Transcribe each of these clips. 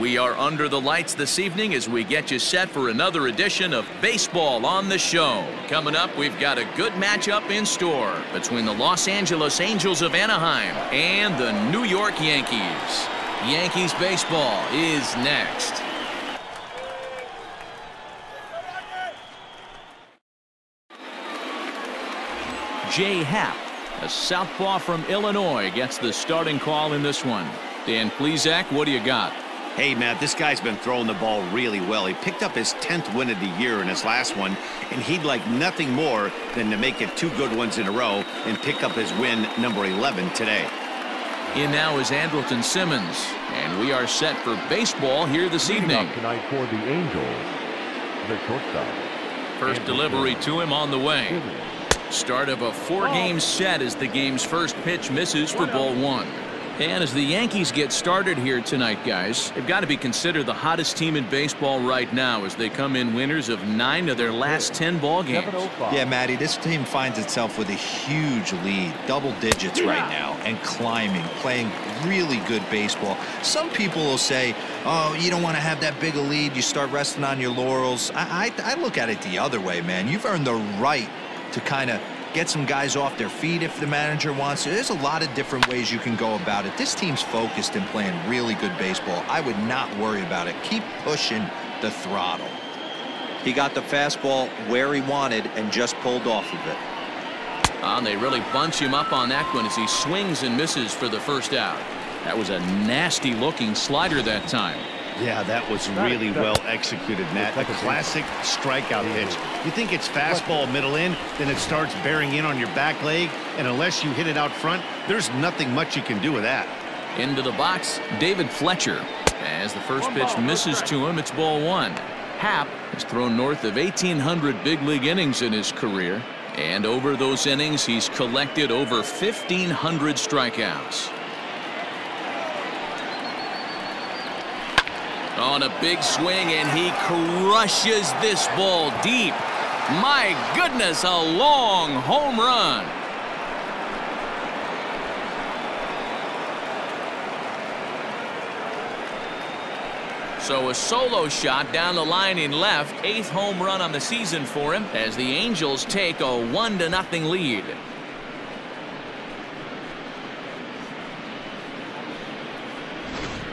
We are under the lights this evening as we get you set for another edition of Baseball on the Show. Coming up, we've got a good matchup in store between the Los Angeles Angels of Anaheim and the New York Yankees. Yankees baseball is next. Jay Happ, a southpaw from Illinois, gets the starting call in this one. Dan Plesac, what do you got? Hey, Matt, this guy's been throwing the ball really well. He picked up his 10th win of the year in his last one, and he'd like nothing more than to make it two good ones in a row and pick up his win number 11 today. In now is Andrelton Simmons, and we are set for baseball here this evening. Tonight for the Angels, the shortstop. First delivery to him on the way. Start of a four-game set as the game's first pitch misses for ball one. And as the Yankees get started here tonight, guys, they've got to be considered the hottest team in baseball right now as they come in winners of 9 of their last 10 ball games. Yeah, Matty, this team finds itself with a huge lead, double digits right now, and climbing, playing really good baseball. Some people will say, oh, you don't want to have that big a lead. You start resting on your laurels. I look at it the other way, man. You've earned the right to kind of get some guys off their feet if the manager wants to. There's a lot of different ways you can go about it. This team's focused and playing really good baseball. I would not worry about it. Keep pushing the throttle. He got the fastball where he wanted and just pulled off of it. And they really bunch him up on that one as he swings and misses for the first out. That was a nasty looking slider that time. Yeah, that was really well executed, Matt. A classic strikeout pitch. You think it's fastball middle in, then it starts bearing in on your back leg, and unless you hit it out front, there's nothing much you can do with that. Into the box, David Fletcher. As the first pitch misses to him, it's ball one. Happ has thrown north of 1,800 big league innings in his career, and over those innings, he's collected over 1,500 strikeouts. On a big swing, and he crushes this ball deep. My goodness, a long home run. So a solo shot down the line in left, 8th home run on the season for him as the Angels take a 1-0 lead.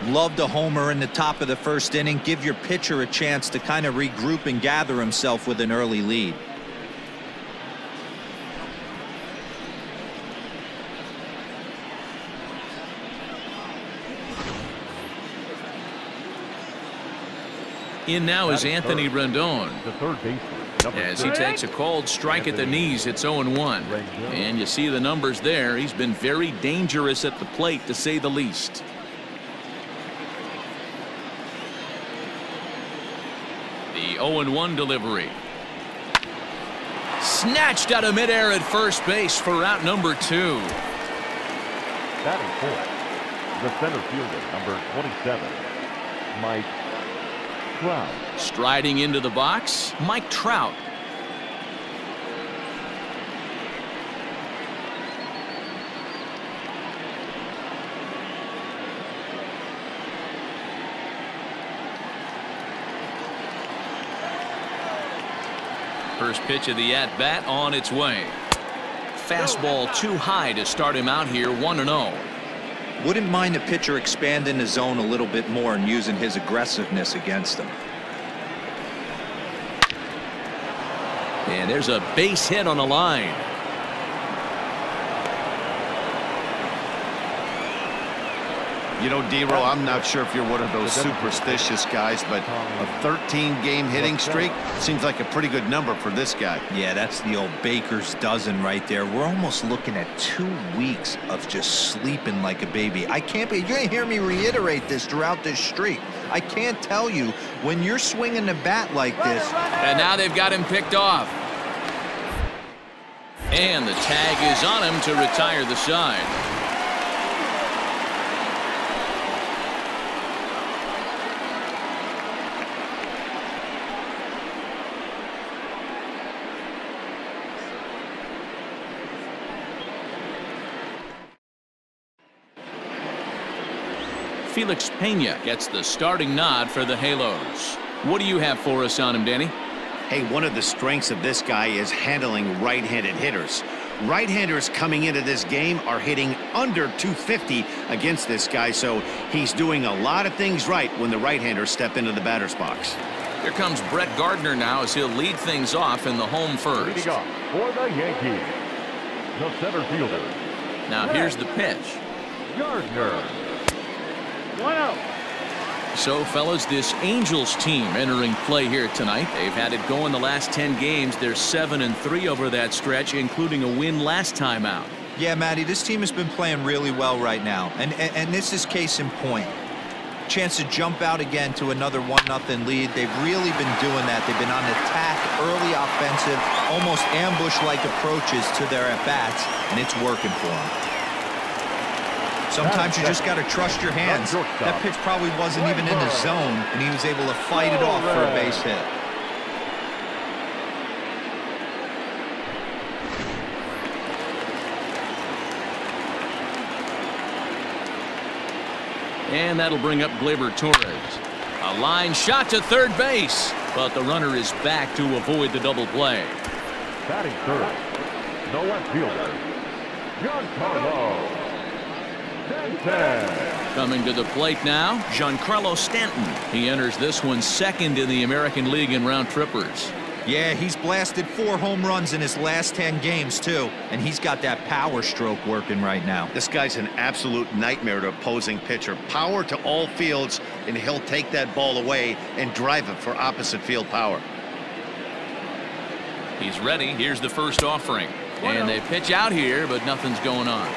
Love the homer in the top of the first inning. Give your pitcher a chance to kind of regroup and gather himself with an early lead. In now is Anthony Rendon. The third baseman, as he takes a cold strike at the knees. It's 0-1. And you see the numbers there. He's been very dangerous at the plate, to say the least. The 0-1 delivery. Snatched out of midair at first base for out number 2. Batting fourth, the center fielder, number 27, Mike Trout. Striding into the box, Mike Trout. First pitch of the at-bat on its way. Fastball too high to start him out here, 1-0. Wouldn't mind the pitcher expanding the zone a little bit more and using his aggressiveness against him. And there's a base hit on the line. You know, D-Row, I'm not sure if you're one of those superstitious guys, but a 13-game hitting streak seems like a pretty good number for this guy. Yeah, that's the old baker's dozen right there. We're almost looking at 2 weeks of just sleeping like a baby. I can't be, you're going to hear me reiterate this throughout this streak. I can't tell you when you're swinging the bat like this. And now they've got him picked off. And the tag is on him to retire the side. Felix Pena gets the starting nod for the Halos. What do you have for us on him, Danny? Hey, one of the strengths of this guy is handling right-handed hitters. Right-handers coming into this game are hitting under 250 against this guy, so he's doing a lot of things right when the right-handers step into the batter's box. Here comes Brett Gardner now as he'll lead things off in the home first. Leading off for the Yankees, the center fielder. Now here's the pitch. Gardner. One out. So, fellas, this Angels team entering play here tonight. They've had it going the last 10 games. They're 7-3 over that stretch, including a win last time out. Yeah, Matty, this team has been playing really well right now, and this is case in point. Chance to jump out again to another 1-0 lead. They've really been doing that. They've been on attack, early offensive, almost ambush-like approaches to their at-bats, and it's working for them. Sometimes you just got to trust your hands. That pitch probably wasn't even in the zone, and he was able to fight it off for a base hit. And that'll bring up Gleyber Torres. A line shot to third base, but the runner is back to avoid the double play. Batting third, the left fielder, Giancarlo. Coming to the plate now, Giancarlo Stanton. He enters this one second in the American League in round trippers. Yeah, he's blasted 4 home runs in his last 10 games, too, and he's got that power stroke working right now. This guy's an absolute nightmare to opposing pitcher. Power to all fields, and he'll take that ball away and drive it for opposite field power. He's ready. Here's the first offering. And they pitch out here, but nothing's going on.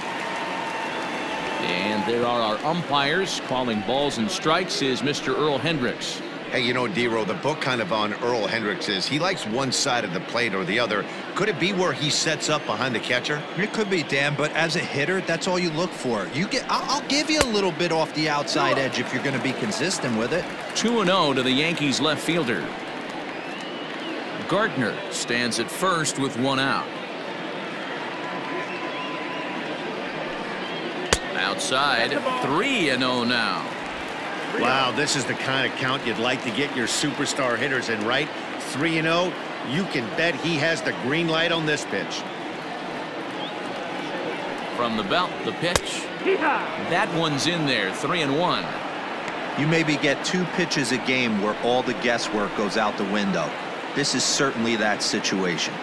And there are our umpires calling balls and strikes is Mr. Earl Hendricks. Hey, you know, D-Row, the book kind of on Earl Hendricks is he likes one side of the plate or the other. Could it be where he sets up behind the catcher? It could be, Dan, but as a hitter, that's all you look for. You get, I'll give you a little bit off the outside edge if you're going to be consistent with it. 2-0 to the Yankees left fielder. Gardner stands at first with 1 out. Outside, 3-0 now. Wow, this is the kind of count you'd like to get your superstar hitters in, right? 3-0, you can bet he has the green light on this pitch. From the belt, the pitch. That one's in there, 3-1. You maybe get 2 pitches a game where all the guesswork goes out the window. This is certainly that situation.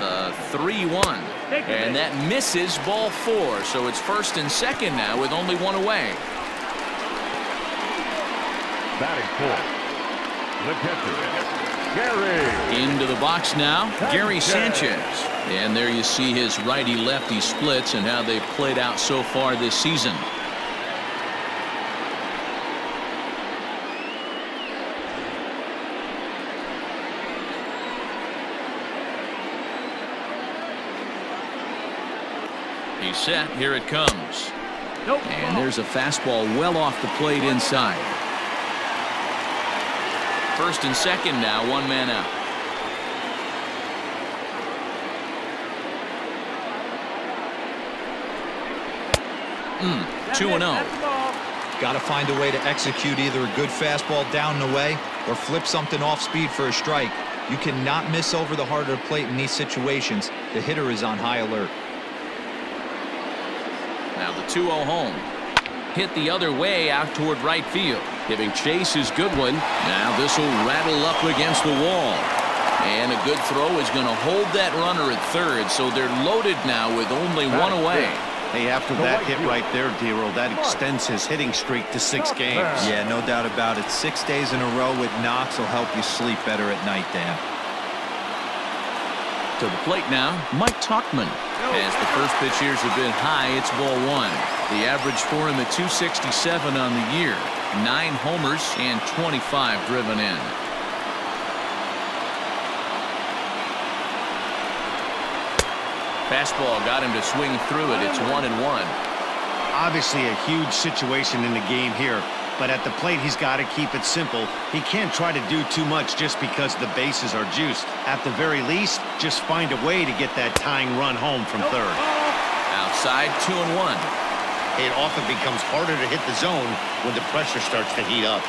The 3-1, and that misses ball 4, so it's 1st and 2nd now with only 1 away. Batting fourth, the catcher, Gary. Into the box now, Gary Sanchez. And there you see his righty-lefty splits and how they've played out so far this season. He's set. Here it comes. Nope. And there's a fastball well off the plate inside. 1st and 2nd now. 1 man out. Mm, 2-0. Got to find a way to execute either a good fastball down and away or flip something off speed for a strike. You cannot miss over the heart of the plate in these situations. The hitter is on high alert. Now the 2-0 home. Hit the other way out toward right field. Giving chase is Goodwin. Now this will rattle up against the wall. And a good throw is going to hold that runner at third. So they're loaded now with only 1 away. Hey, after that hit right there, D-Row, that extends his hitting streak to 6 games. Yeah, no doubt about it. 6 days in a row with Knox will help you sleep better at night, Dan. To the plate now, Mike Tauchman. As the first pitch here's a bit high, it's ball 1. The average for him at 267 on the year. 9 homers and 25 driven in. Fastball got him to swing through it. It's 1-1. Obviously a huge situation in the game here. but at the plate he's got to keep it simple. He can't try to do too much just because the bases are juiced. At the very least, just find a way to get that tying run home from third. Outside, 2-1. It often becomes harder to hit the zone when the pressure starts to heat up.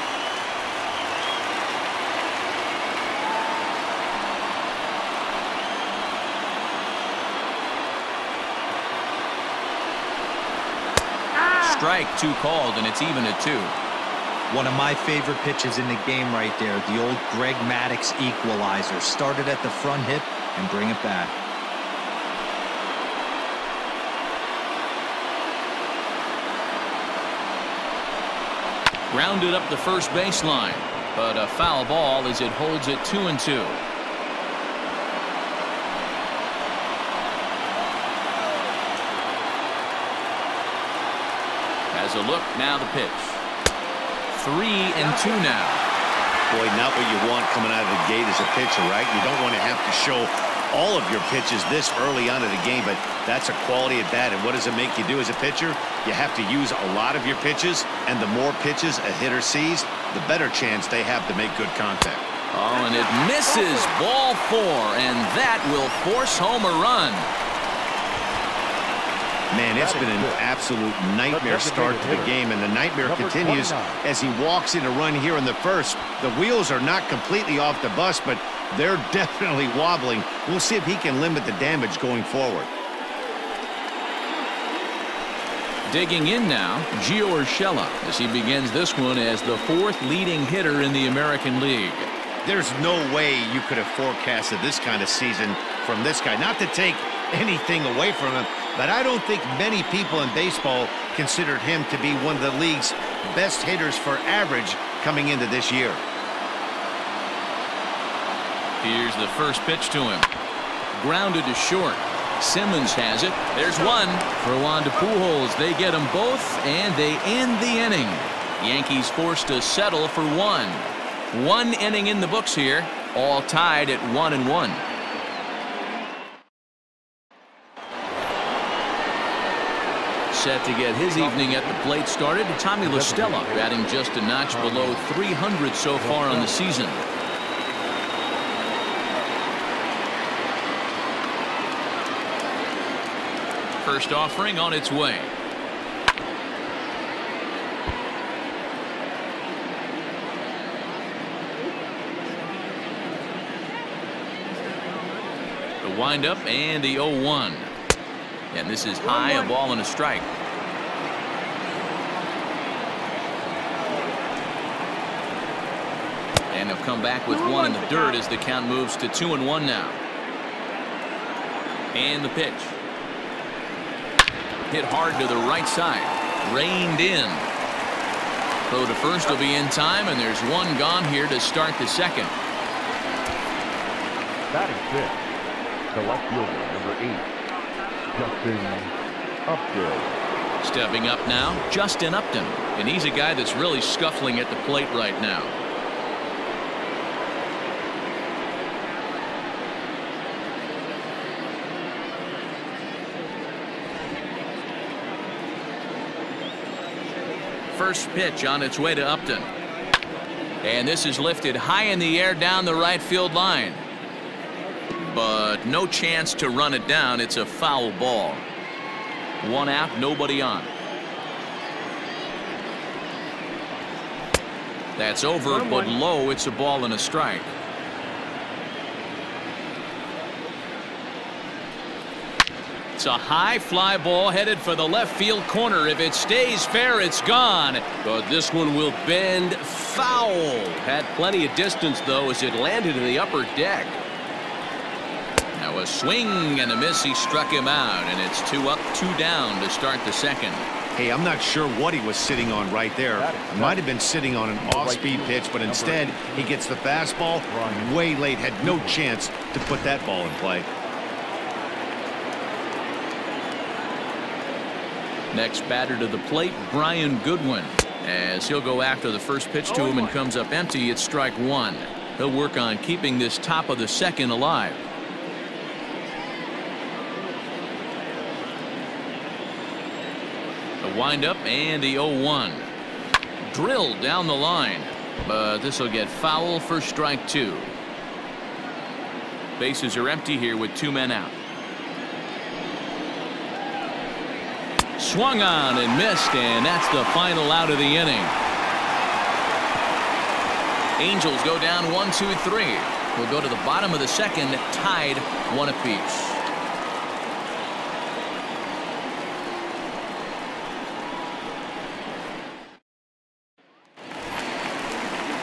Strike two called, and it's even at 2. One of my favorite pitches in the game right there, the old Greg Maddux equalizer. Started at the front hip and bring it back. Rounded up the first baseline, but a foul ball as it holds it 2-2. A look now, the pitch. 3-2 now. Boy, not what you want coming out of the gate as a pitcher, right? You don't want to have to show all of your pitches this early on in the game, but that's a quality at bat. And what does it make you do as a pitcher? You have to use a lot of your pitches, and the more pitches a hitter sees, the better chance they have to make good contact. Oh, and it misses. Ball 4, and that will force home a run. Man, it's been an absolute nightmare start to the game, and the nightmare continues as he walks in a run here in the first. The wheels are not completely off the bus, but they're definitely wobbling. We'll see if he can limit the damage going forward. Digging in now, Gio Urshela, as he begins this one as the 4th leading hitter in the American League. There's no way you could have forecasted this kind of season from this guy. Not to take anything away from him, but I don't think many people in baseball considered him to be one of the league's best hitters for average coming into this year. Here's the first pitch to him. Grounded to short. Simmons has it. There's one for Juan to Pujols. They get them both, and they end the inning. Yankees forced to settle for one. One inning in the books here, all tied at 1-1. Set to get his evening at the plate started, Tommy La Stella, batting just a notch below 300 so far on the season. First offering on its way. The windup and the 0-1. And this is high, a ball and a strike. And they'll come back with one in the dirt as the count moves to 2-1 now. And the pitch. Hit hard to the right side. Reined in. Throw to first will be in time, and there's one gone here to start the second. Batting fifth, the left fielder, number 8. Justin Upton. Stepping up now, Justin Upton, and he's a guy that's really scuffling at the plate right now. First pitch on its way to Upton, and this is lifted high in the air down the right field line. But no chance to run it down. It's a foul ball. One out, nobody on. That's over, but low. It's a ball and a strike. It's a high fly ball headed for the left field corner. If it stays fair, it's gone. But this one will bend foul. Had plenty of distance, though, as it landed in the upper deck. Now a swing and a miss. He struck him out, and it's 2 up, 2 down to start the second. Hey, I'm not sure what he was sitting on right there. Might have been sitting on an off-speed pitch, but instead he gets the fastball way late. Had no chance to put that ball in play. Next batter to the plate, Brian Goodwin, as he'll go after the first pitch to him and comes up empty. It's strike one. He'll work on keeping this top of the second alive. Wind up and the 0-1. drilled down the line, but this will get foul for strike two. Bases are empty here with two men out. Swung on and missed, and that's the final out of the inning. Angels go down 1-2-3. We'll go to the bottom of the second, tied 1 apiece.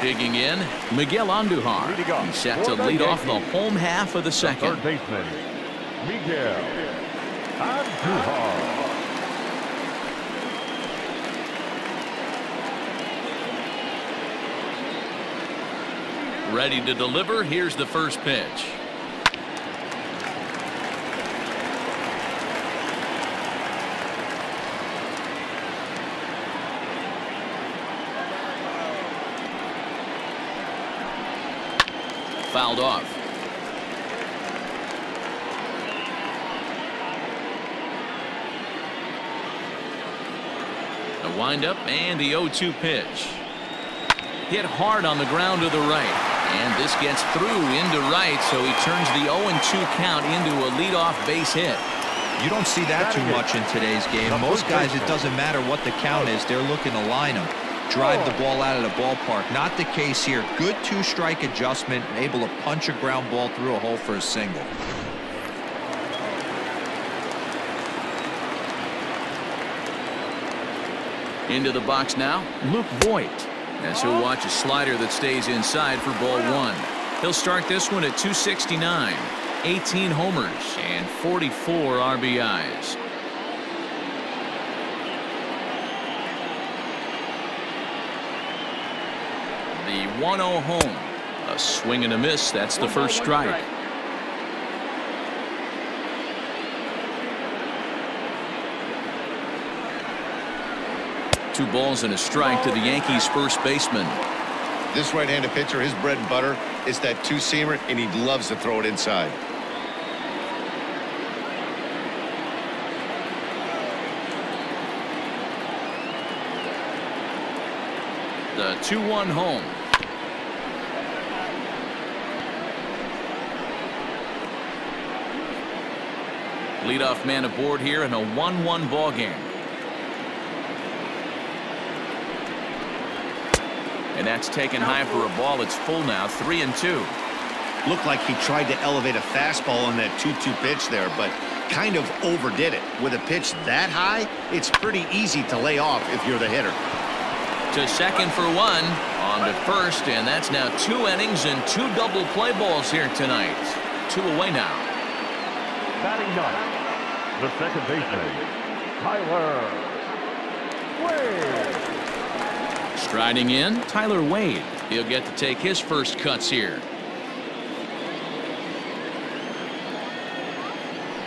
Digging in, Miguel Andujar. He's set to lead off the home half of the second. Third baseman, Miguel Andujar. Ready to deliver. Here's the first pitch. Fouled off. The windup and the 0-2 pitch. Hit hard on the ground to the right, and this gets through into right, so he turns the 0-2 count into a leadoff base hit. You don't see that too much in today's game. Most guys, it doesn't matter what the count is, they're looking to line them. Drive the ball out of the ballpark. Not the case here. Good two-strike adjustment, and able to punch a ground ball through a hole for a single. Into the box now, Luke Voit. As he'll watch a slider that stays inside for ball one. He'll start this one at 269, 18 homers, and 44 RBIs. The 1-0 home. A swing and a miss. That's the first strike. Two balls and a strike to the Yankees first baseman. This right-handed pitcher, his bread and butter is that two-seamer, and he loves to throw it inside. The 2-1 home. Leadoff man aboard here in a 1-1 ball game. And that's taken high for a ball. It's full now, 3-2. Looked like he tried to elevate a fastball on that 2-2 pitch there, but kind of overdid it. With a pitch that high, it's pretty easy to lay off if you're the hitter. To second for one, on to first, and that's now 2 innings and 2 double play balls here tonight. 2 away now. Batting ninth, the second baseman, Tyler Wade. Striding in, Tyler Wade. He'll get to take his first cuts here.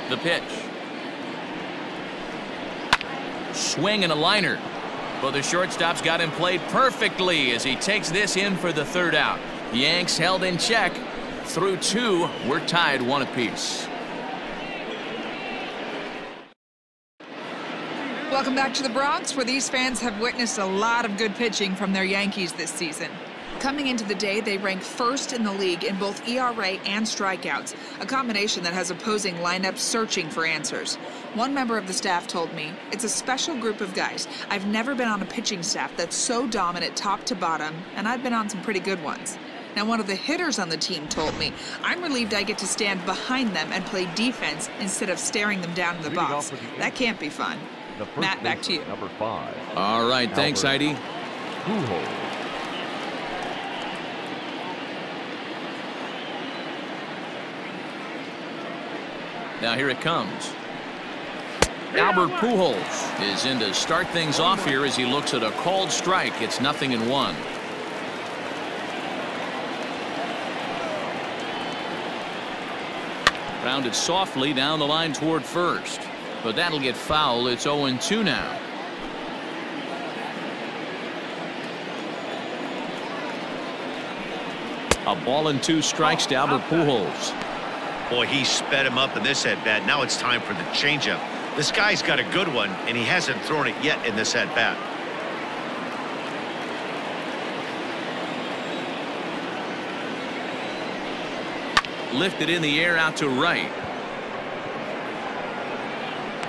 The pitch. Swing and a liner. Well, the shortstop's got him played perfectly as he takes this in for the third out. The Yanks held in check. Through 2, we're tied 1 apiece. Welcome back to the Bronx, where these fans have witnessed a lot of good pitching from their Yankees this season. Coming into the day, they ranked first in the league in both ERA and strikeouts, a combination that has opposing lineups searching for answers. One member of the staff told me, "It's a special group of guys. I've never been on a pitching staff that's so dominant top to bottom, and I've been on some pretty good ones." Now, one of the hitters on the team told me, "I'm relieved I get to stand behind them and play defense instead of staring them down in the box. That can't be fun." Matt, back to you. Number 5. All right, thanks, Heidi. Pujols. Now here it comes. Albert Pujols is in to start things off here as he looks at a called strike. It's 0-1. Rounded softly down the line toward first, but that'll get foul. It's 0-2 now. A ball and 2 strikes to Albert Pujols. Boy, he sped him up in this at-bat. Now it's time for the changeup. This guy's got a good one, and he hasn't thrown it yet in this at-bat. lifted in the air out to right.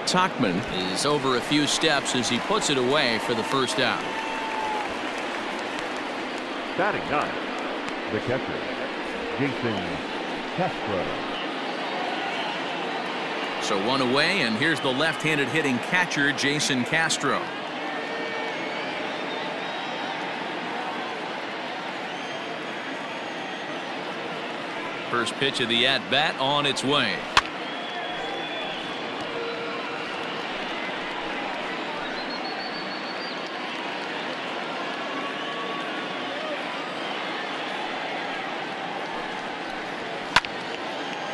Tauchman is over a few steps as he puts it away for the first out. Batting ninth, the catcher, Jason Castro. So one away, and here's the left-handed hitting catcher, Jason Castro. First pitch of the at-bat on its way.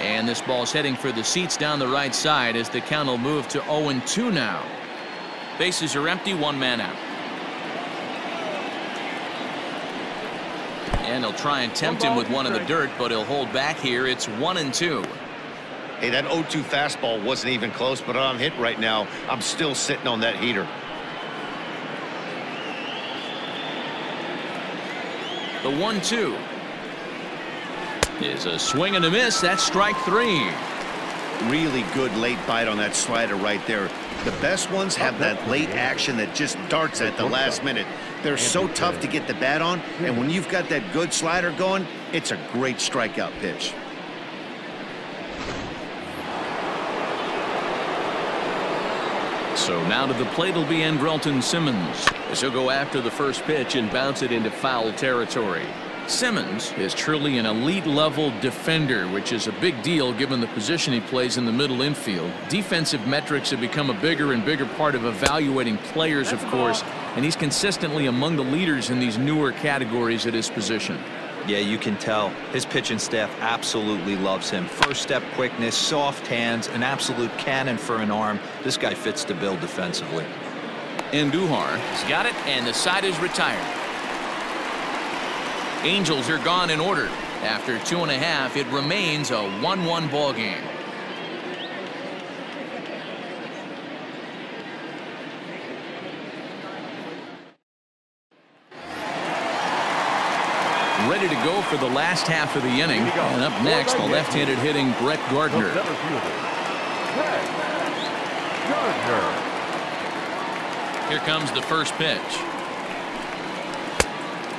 And this ball's heading for the seats down the right side as the count will move to 0-2 now. Bases are empty, one man out. And he'll try and tempt him with one in the dirt, but he'll hold back here. It's 1-2. Hey, that 0-2 fastball wasn't even close, but I'm hit right now. I'm still sitting on that heater. The 1-2 is a swing and a miss. That's strike three. Really good late bite on that slider right there. The best ones have that late action that just darts at the last minute. They're so tough to get the bat on, and when you've got that good slider going, it's a great strikeout pitch. So now to the plate will be Andrelton Simmons, as he'll go after the first pitch and bounce it into foul territory. Simmons is truly an elite level defender, which is a big deal given the position he plays in the middle infield. Defensive metrics have become a bigger and bigger part of evaluating players, of course, and he's consistently among the leaders in these newer categories at his position. Yeah, you can tell his pitching staff absolutely loves him. First step quickness, soft hands, an absolute cannon for an arm. This guy fits the bill defensively. Andujar has got it, and the side is retired. Angels are gone in order. After 2.5, it remains a 1-1 ball game. Ready to go for the last half of the inning. And up next, the left-handed hitting Brett Gardner. Here comes the first pitch.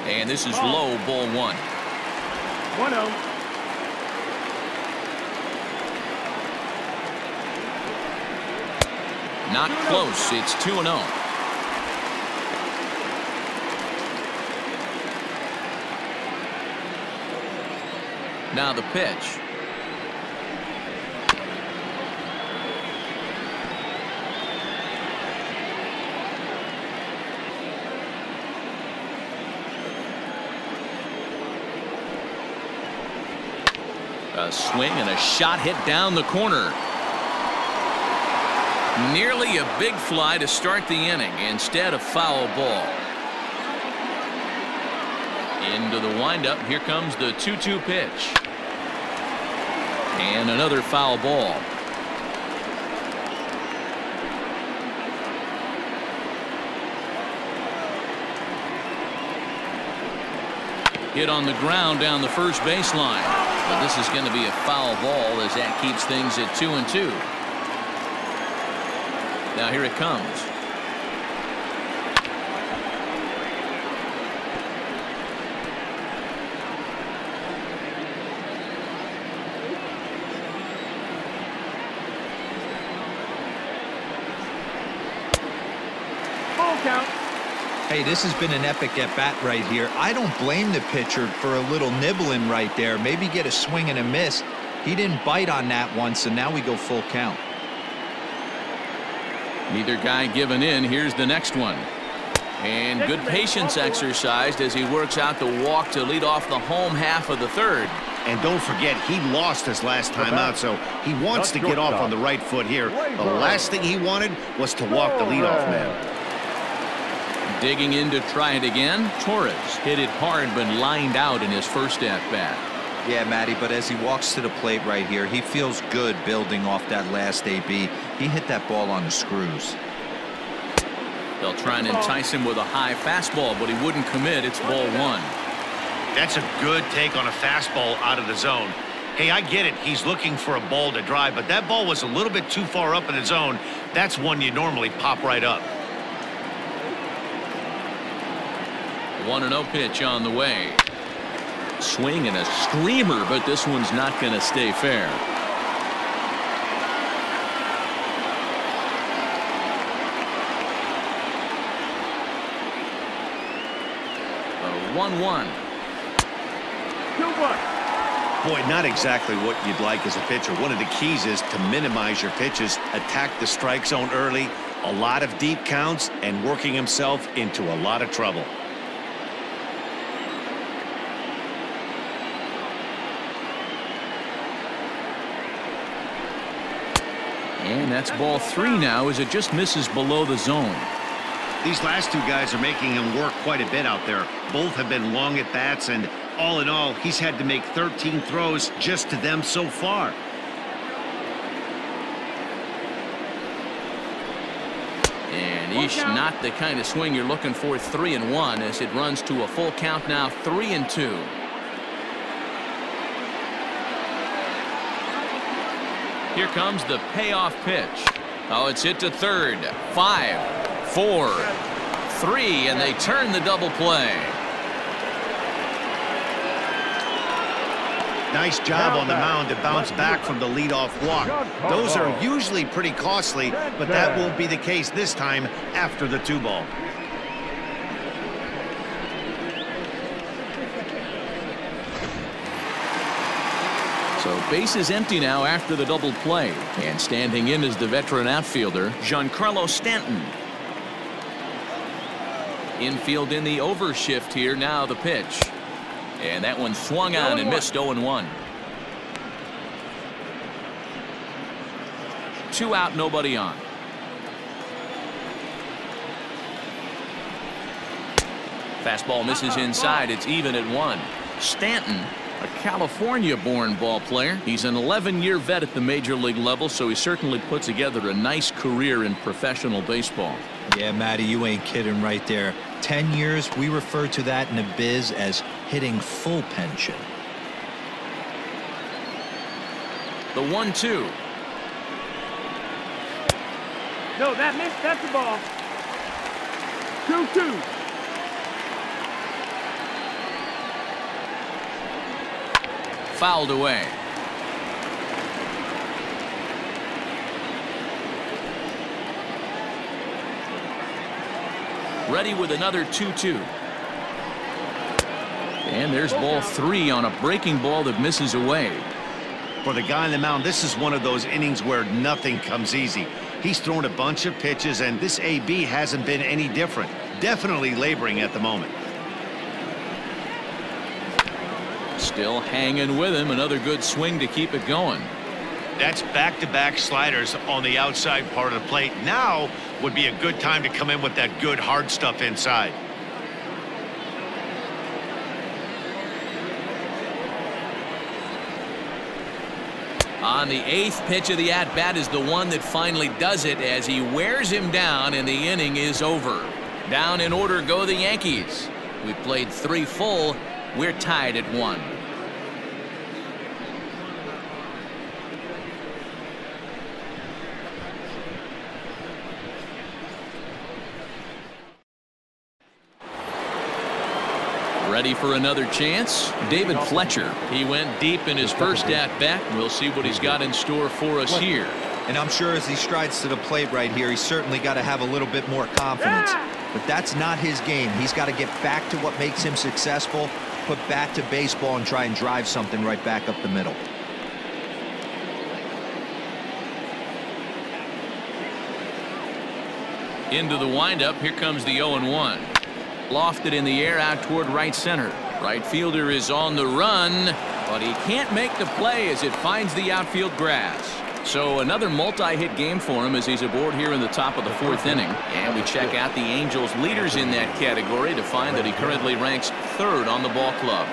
And this is low, ball one. 1-0. Not close. It's 2-0. Now the pitch. A swing and a shot hit down the corner. Nearly a big fly to start the inning. Instead, a foul ball. Into the windup. Here comes the 2-2 pitch. And another foul ball. Hit on the ground down the first baseline. But this is going to be a foul ball as that keeps things at 2-2. Now here it comes. Hey, this has been an epic at-bat right here. I don't blame the pitcher for a little nibbling right there. Maybe get a swing and a miss. He didn't bite on that one, so now we go full count. Neither guy giving in. Here's the next one. And good patience exercised as he works out the walk to lead off the home half of the third. And don't forget, he lost his last time out, so he wants to get off on the right foot here. The last thing he wanted was to walk the leadoff man. Digging in to try it again, Torres hit it hard but lined out in his first at-bat. Yeah, Matty, but as he walks to the plate right here, he feels good building off that last AB. He hit that ball on the screws. They'll try and entice him with a high fastball, but he wouldn't commit. It's ball one. That's a good take on a fastball out of the zone. Hey, I get it. He's looking for a ball to drive, but that ball was a little bit too far up in the zone. That's one you normally pop right up. 1-0 pitch on the way. Swing and a screamer, but this one's not going to stay fair. A 1-1. Boy, not exactly what you'd like as a pitcher. One of the keys is to minimize your pitches, attack the strike zone early, a lot of deep counts, and working himself into a lot of trouble. And that's ball three now as it just misses below the zone. These last two guys are making him work quite a bit out there. Both have been long at bats, and all in all, he's had to make 13 throws just to them so far. And he's not the kind of swing you're looking for. 3-1 as it runs to a full count now. 3-2. Here comes the payoff pitch. Oh, it's hit to third. 5, 4, 3, and they turn the double play. Nice job on the mound to bounce back from the leadoff walk. Those are usually pretty costly, but that won't be the case this time after the 2-ball. So base is empty now after the double play, and standing in is the veteran outfielder Giancarlo Stanton. Infield in the overshift here. Now the pitch, and that one swung on and missed. 0-1. 2 out, nobody on. Fastball misses inside. It's even at 1. Stanton, a California-born ball player. He's an 11-year vet at the major league level, so he certainly put together a nice career in professional baseball. Yeah, Matty, you ain't kidding right there. 10 years, we refer to that in the biz as hitting full pension. The 1-2. No, that missed. That's the ball. 2-2. Fouled away. Ready with another 2-2. And there's ball 3 on a breaking ball that misses away. For the guy on the mound, this is one of those innings where nothing comes easy. He's thrown a bunch of pitches, and this AB hasn't been any different. Definitely laboring at the moment. Still hanging with him. Another good swing to keep it going. That's back-to-back sliders on the outside part of the plate. Now would be a good time to come in with that good hard stuff inside. On the 8th pitch of the at-bat is the one that finally does it, as he wears him down and the inning is over. Down in order go the Yankees. We played 3 full. We're tied at 1. Ready for another chance? David Fletcher. He went deep in his first at-bat. We'll see what he's got in store for us here. And I'm sure as he strides to the plate right here, he's certainly got to have a little bit more confidence. But that's not his game. He's got to get back to what makes him successful. Put back to baseball and try and drive something right back up the middle. Into the windup. Here comes the 0-1. Lofted in the air out toward right center. Right fielder is on the run, but he can't make the play as it finds the outfield grass. So another multi-hit game for him as he's aboard here in the top of the 4th inning. And we check out the Angels' leaders in that category to find that he currently ranks 3rd on the ball club.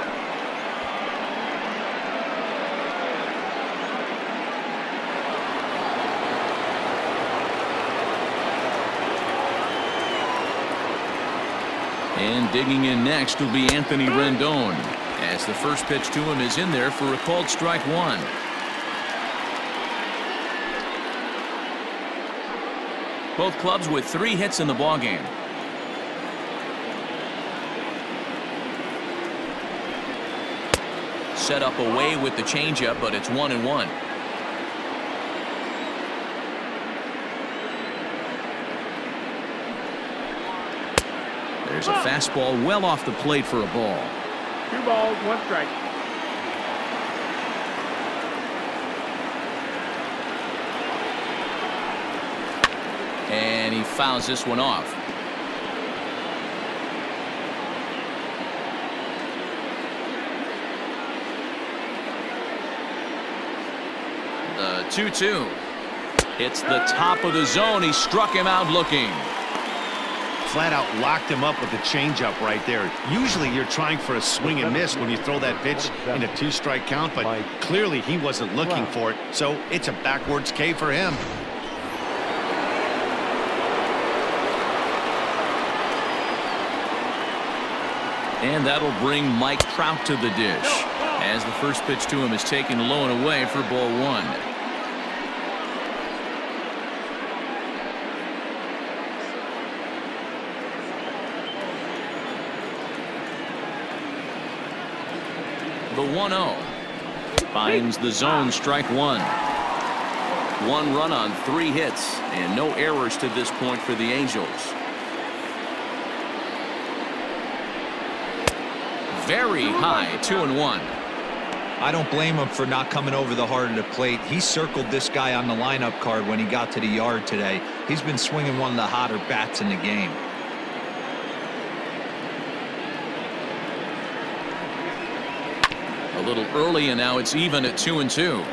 And digging in next will be Anthony Rendon. as the first pitch to him is in there for a called strike one. Both clubs with 3 hits in the ballgame. Set up away with the changeup, but it's 1-1. There's a fastball well off the plate for a ball. 2 balls, 1 strike. And he fouls this one off. The 2-2. It's the top of the zone. He struck him out looking. Flat out locked him up with the changeup right there. Usually you're trying for a swing and miss when you throw that pitch in a 2-strike count, but clearly he wasn't looking for it, so it's a backwards K for him. And that'll bring Mike Trout to the dish as the first pitch to him is taken low and away for ball one. The 1-0 finds the zone, strike one. 1 run on 3 hits and no errors to this point for the Angels. Very high, 2-1. I don't blame him for not coming over the heart of the plate. He circled this guy on the lineup card when he got to the yard today. He's been swinging one of the hotter bats in the game. A little early, and now it's even at 2-2.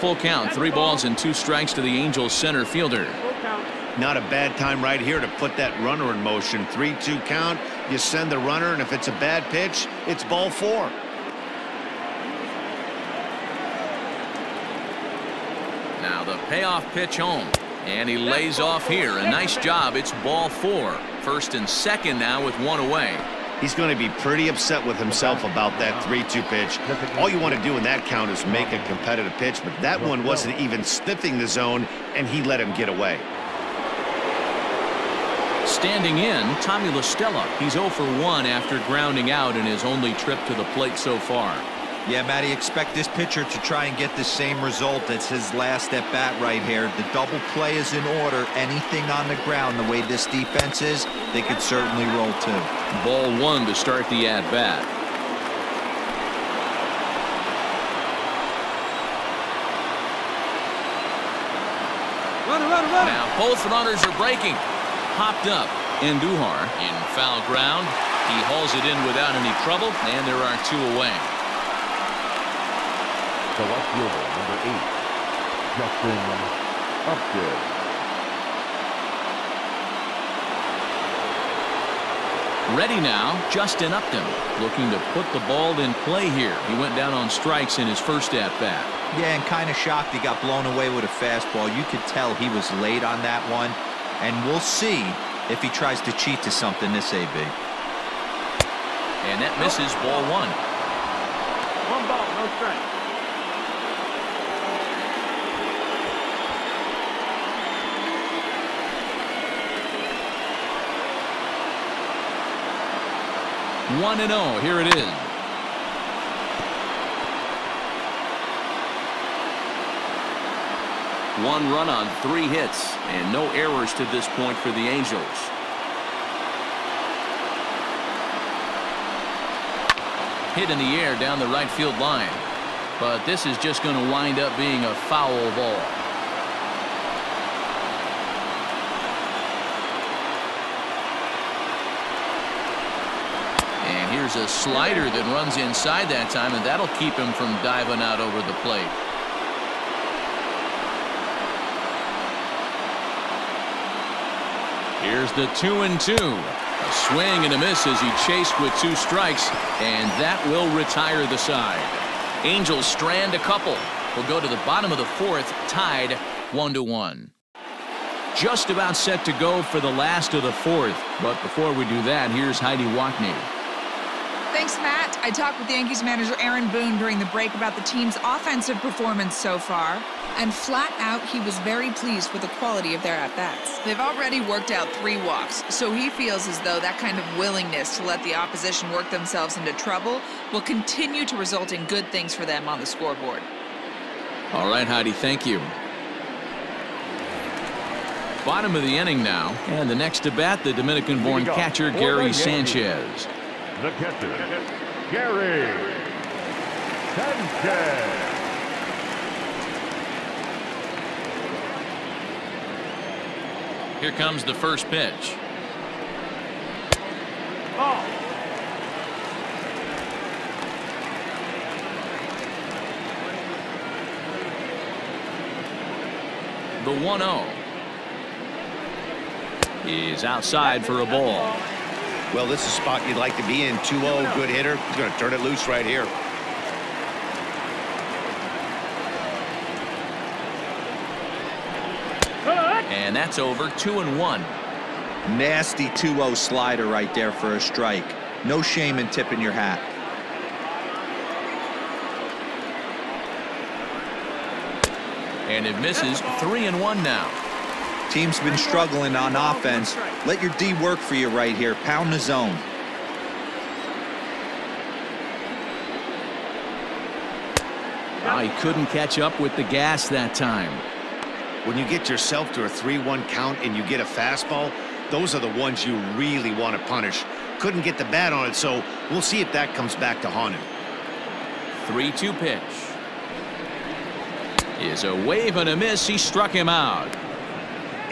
Full count, 3 balls and 2 strikes to the Angels center fielder. Not a bad time right here to put that runner in motion. 3-2 count. You send the runner, and if it's a bad pitch, it's ball 4. Now the payoff pitch home, and he lays off here. A nice job. It's ball 4. First and second now with 1 away. He's going to be pretty upset with himself about that 3-2 pitch. All you want to do in that count is make a competitive pitch, but that one wasn't even sniffing the zone, and he let him get away. Standing in, Tommy La Stella. He's 0 for 1 after grounding out in his only trip to the plate so far. Yeah, Matty, expect this pitcher to try and get the same result. That's his last at bat right here. The double play is in order. Anything on the ground, the way this defense is, they could certainly roll 2. Ball 1 to start the at bat. Run. Now both runners are breaking. Popped up Andujar in foul ground. He hauls it in without any trouble, and there are 2 away. The left fielder, number 8, Justin Upton. Ready now, Justin Upton, looking to put the ball in play here. He went down on strikes in his first at bat. Yeah, and kind of shocked he got blown away with a fastball. You could tell he was late on that one, and we'll see if he tries to cheat to something this AB. And that misses, ball 1. 1 ball, 1 strike. One and oh, here it is. One run on 3 hits and no errors to this point for the Angels. Hit in the air down the right field line, but this is just going to wind up being a foul ball. A slider that runs inside that time, and that'll keep him from diving out over the plate. Here's the 2-2. A swing and a miss as he chased with 2 strikes, and that will retire the side. Angels strand a couple. will go to the bottom of the fourth, tied 1-1. Just about set to go for the last of the fourth, but before we do that, here's Heidi Watney. Thanks, Matt. I talked with Yankees manager Aaron Boone during the break about the team's offensive performance so far, and flat out, he was very pleased with the quality of their at-bats. They've already worked out 3 walks, so he feels as though that kind of willingness to let the opposition work themselves into trouble will continue to result in good things for them on the scoreboard. All right, Heidi, thank you. Bottom of the inning now, and the next to bat, the Dominican-born catcher Gary Sanchez. The catcher, Gary Sanchez. Here comes the first pitch. Ball. The 1-0 is outside for a ball. Well, this is a spot you'd like to be in. 2-0, good hitter. He's going to turn it loose right here. And that's over. 2-1. Nasty 2-0 slider right there for a strike. No shame in tipping your hat. And it misses. 3-1 now. Team's been struggling on offense. Let your D work for you right here. Pound the zone. Oh, he couldn't catch up with the gas that time. When you get yourself to a 3-1 count and you get a fastball, those are the ones you really want to punish. Couldn't get the bat on it, so we'll see if that comes back to haunt him. 3-2 pitch. Is a wave and a miss. He struck him out.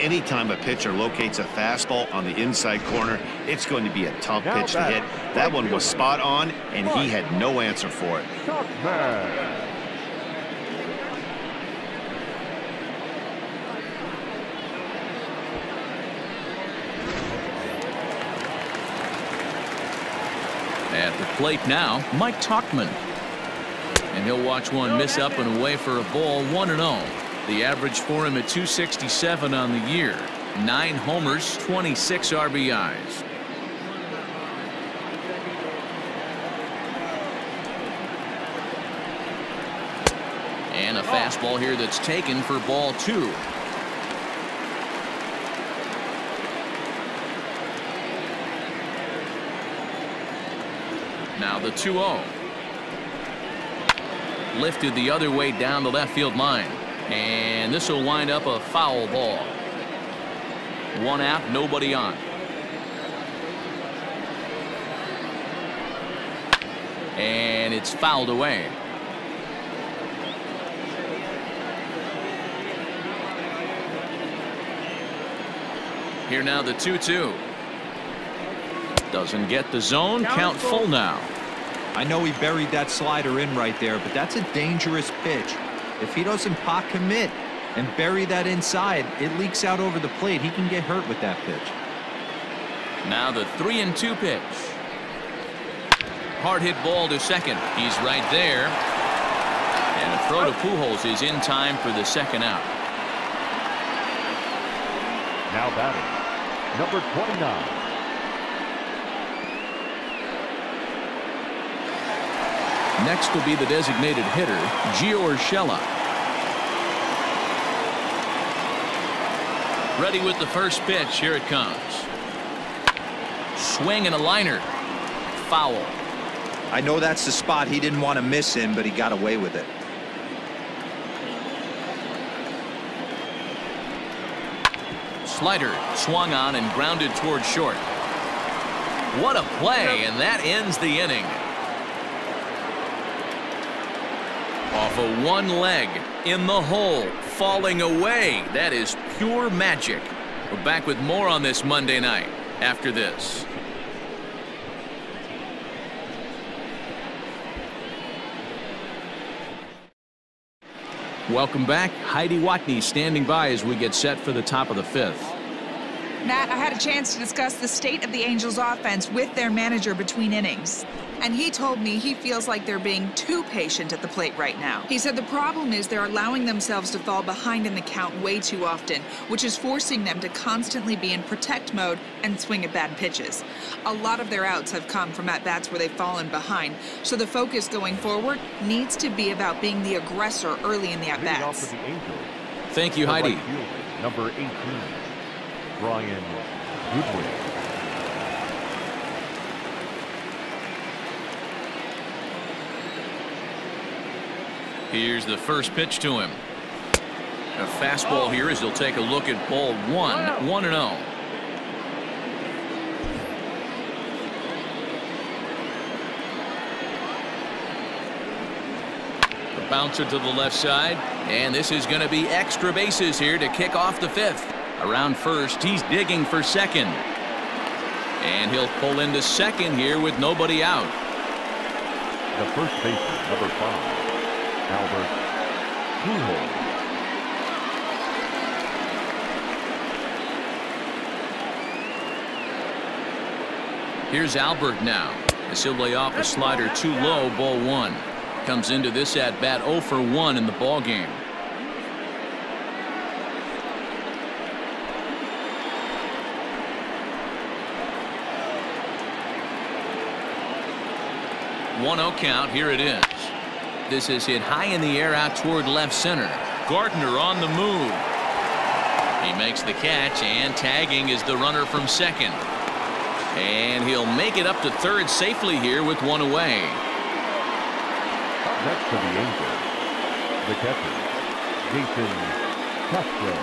Anytime a pitcher locates a fastball on the inside corner, it's going to be a tough pitch to hit. That one was spot on, and he had no answer for it. At the plate now, Mike Tauchman. And he'll watch one miss up and away for a ball. 1-0. The average for him at 267 on the year. 9 homers, 26 RBIs. And a fastball here that's taken for ball 2. Now the 2-0. Lifted the other way down the left field line. And this will wind up a foul ball. 1 out, nobody on. And it's fouled away. Here now the 2-2. Doesn't get the zone. Count full now. I know he buried that slider in right there, but that's a dangerous pitch. If he doesn't pot commit and bury that inside, it leaks out over the plate. He can get hurt with that pitch. Now the 3-2 pitch. Hard hit ball to second. He's right there. And a throw to Pujols is in time for the second out. Now batting, number 29. Next will be the designated hitter, Gio Urshela. Ready with the first pitch. Here it comes. Swing and a liner. Foul. I know that's the spot he didn't want to miss in, but he got away with it. Slider swung on and grounded toward short. What a play, and that ends the inning. Off of one leg, in the hole, falling away. That is pure magic. We're back with more on this Monday night after this. Welcome back. Heidi Watney standing by as we get set for the top of the 5th. Matt, I had a chance to discuss the state of the Angels' offense with their manager between innings, and he told me he feels like they're being too patient at the plate right now. He said the problem is they're allowing themselves to fall behind in the count way too often, which is forcing them to constantly be in protect mode and swing at bad pitches. A lot of their outs have come from at-bats where they've fallen behind, so the focus going forward needs to be about being the aggressor early in the at-bats. Thank you, Heidi. Number 18, Brian Goodwin. Here's the first pitch to him. A fastball here as he'll take a look at ball one. 1-0. The bouncer to the left side, and this is going to be extra bases here to kick off the fifth. Around first, he's digging for second, and he'll pull into second here with nobody out. The first baseman, number 5. Albert Pujols. Here's Albert now. As he'll lay off a slider too low, ball one. Comes into this at bat 0 for 1 in the ball game. One 0 count. Here it is. This is hit high in the air out toward left center. Gardner on the move. He makes the catch, and tagging is the runner from second. And he'll make it up to third safely here with one away. Next to the Angels, the catcher, Jason Castro.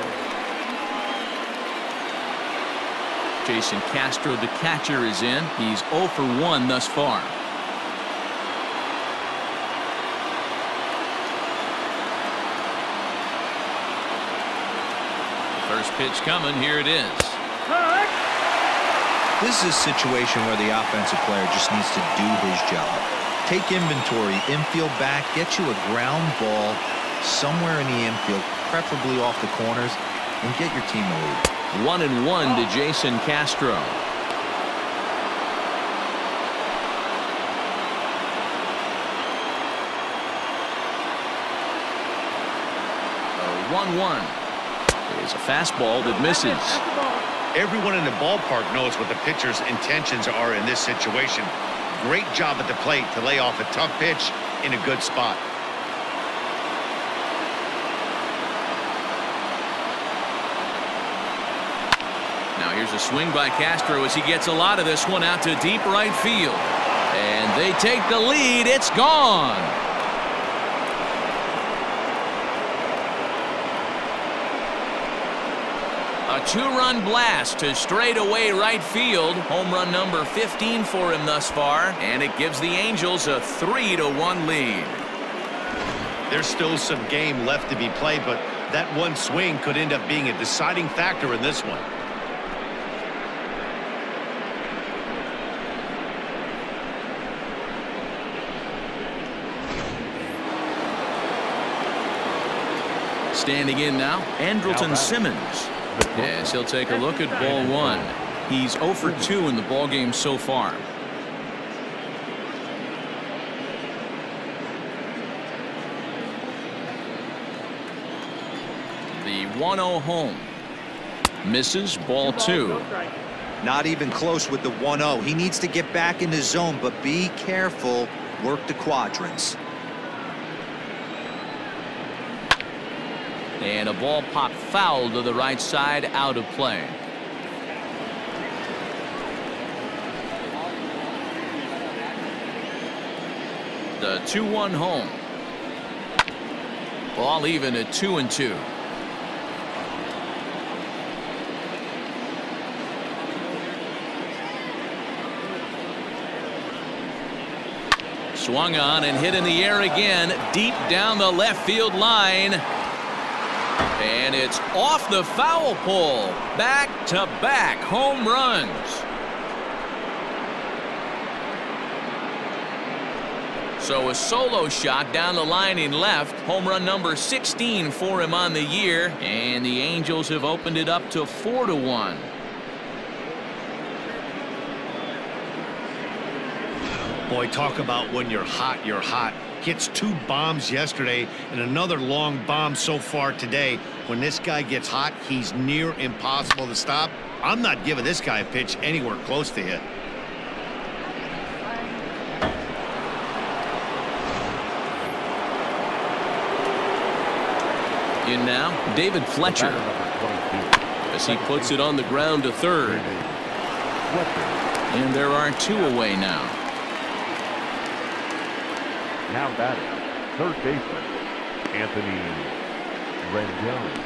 Jason Castro, the catcher, is in. He's 0 for 1 thus far. Pitch coming. Here it is. This is a situation where the offensive player just needs to do his job. Take inventory, infield back, get you a ground ball somewhere in the infield, preferably off the corners, and get your team a lead. 1-1 to Jason Castro. A 1-1. It's a fastball that misses. Everyone in the ballpark knows what the pitcher's intentions are in this situation. Great job at the plate to lay off a tough pitch in a good spot. Now here's a swing by Castro as he gets a lot of this one out to deep right field. And they take the lead. It's gone. A two-run blast to straightaway right field. Home run number 15 for him thus far, and it gives the Angels a 3-1 lead. There's still some game left to be played, but that one swing could end up being a deciding factor in this one. Standing in now, Andrelton Simmons. Yes, he'll take a look at ball one. He's 0 for 2 in the ball game so far. The 1-0 home. Misses, ball two. Not even close with the 1-0. He needs to get back in the zone, but be careful. Work the quadrants. And a ball popped foul to the right side, out of play. The 2-1 home. Ball even at 2-2. Swung on and hit in the air again, deep down the left field line. And it's off the foul pole. Back-to-back home runs. So a solo shot down the line in left. Home run number 16 for him on the year. And the Angels have opened it up to 4-1. Boy, talk about when you're hot, you're hot. Gets 2 bombs yesterday and another long bomb so far today. When this guy gets hot, he's near impossible to stop. I'm not giving this guy a pitch anywhere close to hit. In now, David Fletcher, as he puts it on the ground to third. And there are 2 away now. Now batting, third baseman, Anthony Rendon.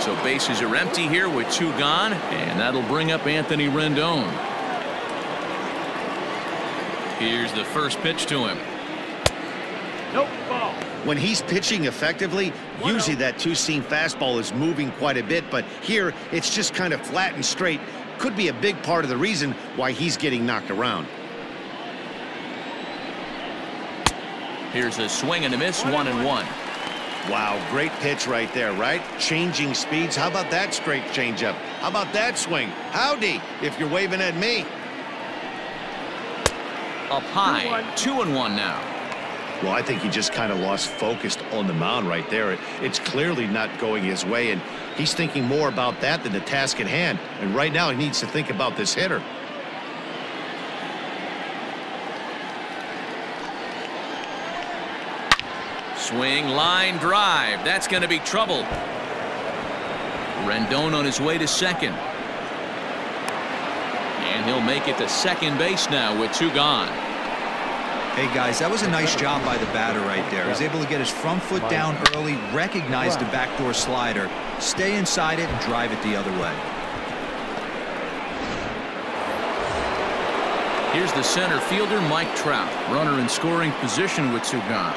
So bases are empty here with 2 gone, and that'll bring up Anthony Rendon. Here's the first pitch to him. Nope, ball. When he's pitching effectively, usually that 2-seam fastball is moving quite a bit, but here it's just kind of flat and straight. Could be a big part of the reason why he's getting knocked around. Here's a swing and a miss, 1-1. Wow, great pitch right there, right? Changing speeds. How about that straight changeup? How about that swing? Howdy, if you're waving at me. Up high, 2-1 now. Well, I think he just kind of lost focus on the mound right there. It's clearly not going his way, and he's thinking more about that than the task at hand. And right now, he needs to think about this hitter. Swing, line drive. That's going to be trouble. Rendon on his way to second. And he'll make it to second base now with 2 gone. Hey, guys, that was a nice job by the batter right there. He was able to get his front foot down early, recognize the backdoor slider, stay inside it, and drive it the other way. Here's the center fielder, Mike Trout. Runner in scoring position with 2 gone.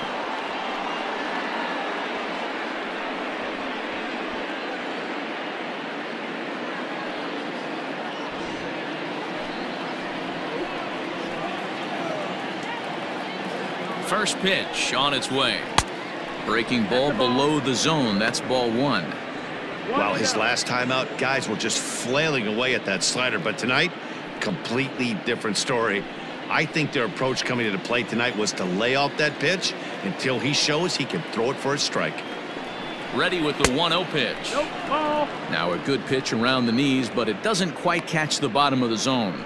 First pitch on its way. Breaking ball below the zone. That's ball 1. Wow, his last time out, guys were just flailing away at that slider. But tonight, completely different story. I think their approach coming to the plate tonight was to lay off that pitch until he shows he can throw it for a strike. Ready with the 1-0 pitch. Nope, ball. Now a good pitch around the knees, but it doesn't quite catch the bottom of the zone.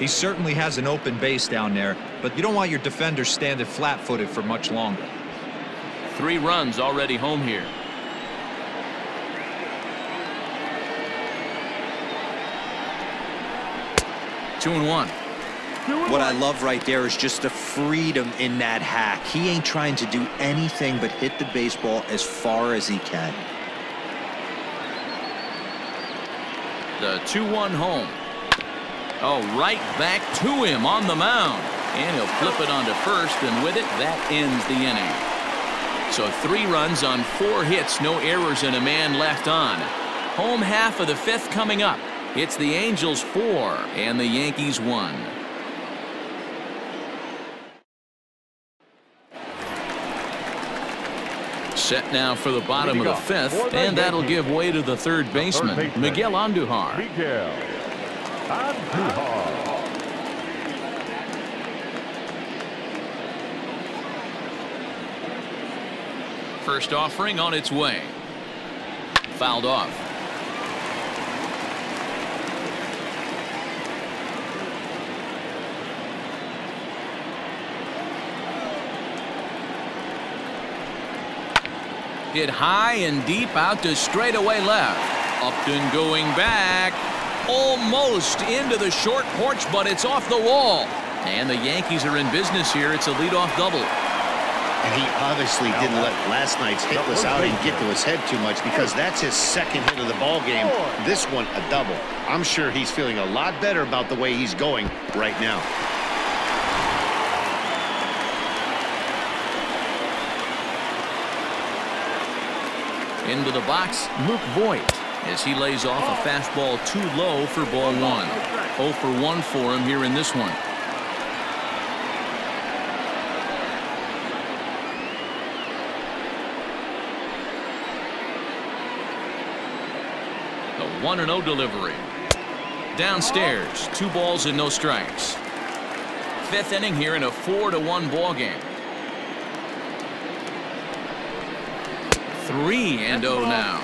He certainly has an open base down there, but you don't want your defenders standing flat-footed for much longer. 3 runs already home here. Two and one. What I love right there is just the freedom in that hack. He ain't trying to do anything but hit the baseball as far as he can. The 2-1 home. Oh, right back to him on the mound. And he'll flip it onto first, and with it, that ends the inning. So 3 runs on 4 hits, no errors, and a man left on. Home half of the 5th coming up. It's the Angels 4 and the Yankees 1. Set now for the bottom of the 5th, and that'll give way to the third baseman, Miguel Andujar. First offering on its way. Fouled off. Hit high and deep out to straightaway left. Upton going back. Almost into the short porch, but it's off the wall. And the Yankees are in business here. It's a leadoff double. And he obviously didn't let last night's hitless outing get to his head too much, because that's his 2nd hit of the ball game. This one a double. I'm sure he's feeling a lot better about the way he's going right now. Into the box, Luke Voit, as he lays off a fastball too low for ball 1. 0 for 1 for him here in this one. The 1-0 delivery. Downstairs, 2 balls and no strikes. fifth inning here in a 4-1 ball game. 3-0 now.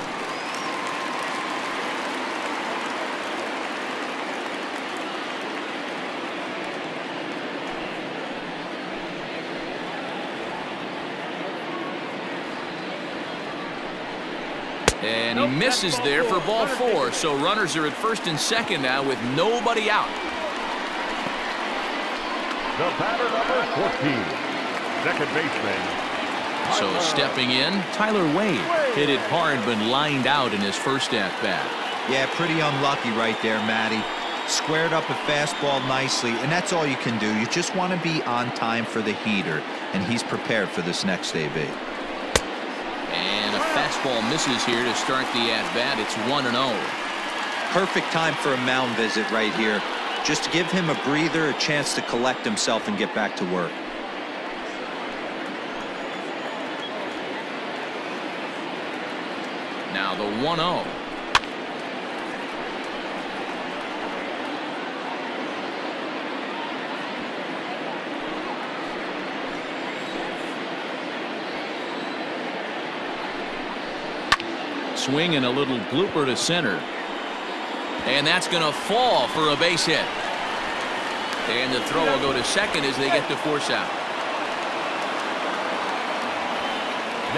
And he misses there for ball four. So runners are at first and second now with nobody out. The batter number 14, second baseman. So stepping in, Tyler Wade hit it hard but lined out in his first at-bat. Yeah, pretty unlucky right there, Matty. Squared up a fastball nicely, and that's all you can do. You just want to be on time for the heater, and he's prepared for this next AV. And a fastball misses here to start the at-bat. It's 1-0. Perfect time for a mound visit right here. Just to give him a breather, a chance to collect himself and get back to work. Now the 1-0. Swing and a little blooper to center. And that's going to fall for a base hit. And the throw will go to second as they get the force out.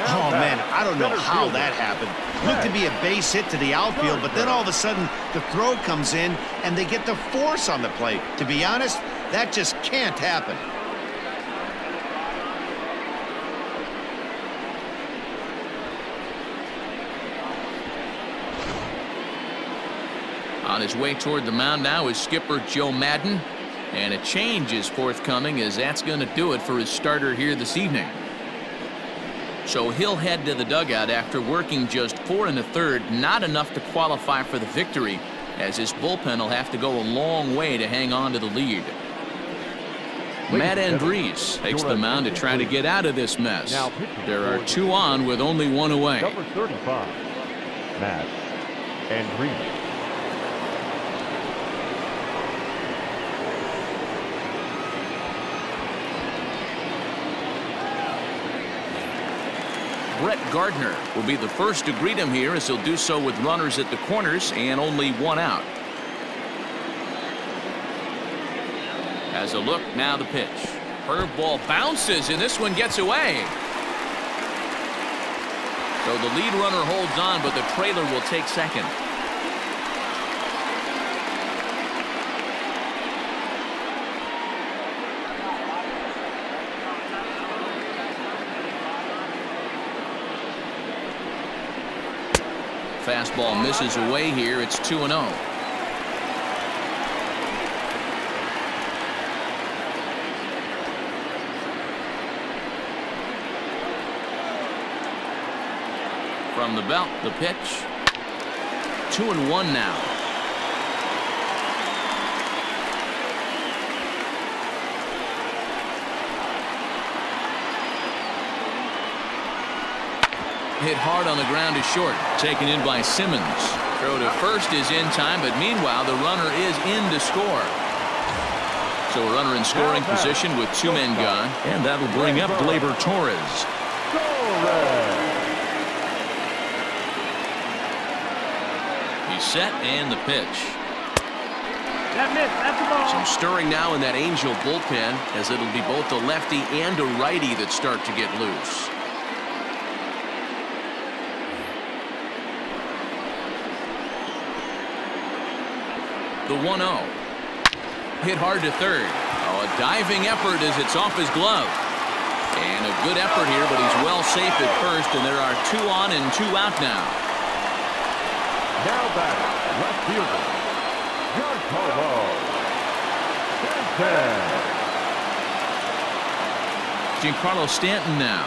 Oh, man, I don't know how that happened. Looked to be a base hit to the outfield, but then all of a sudden the throw comes in and they get the force on the plate. To be honest, that just can't happen. On his way toward the mound now is skipper Joe Madden, and a change is forthcoming as that's going to do it for his starter here this evening. So he'll head to the dugout after working just 4 1/3, not enough to qualify for the victory, as his bullpen will have to go a long way to hang on to the lead. Matt Andriese takes the mound to try to get out of this mess. There are two on with only one away. Number 35, Matt Andriese. Brett Gardner will be the first to greet him here, as he'll do so with runners at the corners and only one out. Has a look, now the pitch. Curveball bounces, and this one gets away. So the lead runner holds on, but the trailer will take second. Fastball misses away here. It's 2-0. From the belt, the pitch. 2-1 now. Hit hard on the ground to short, taken in by Simmons. Throw to first is in time, but meanwhile the runner is in to score. So a runner in scoring position with two men gone, and that'll bring up Gleyber Torres. He's set, and the pitch. Some stirring now in that Angel bullpen, as it'll be both a lefty and a righty that start to get loose. The 1-0. Hit hard to third. Oh, a diving effort as it's off his glove. And a good effort here, but he's well safe at first, and there are two on and two out now. Now back, left fielder, Giancarlo Stanton. Giancarlo Stanton now,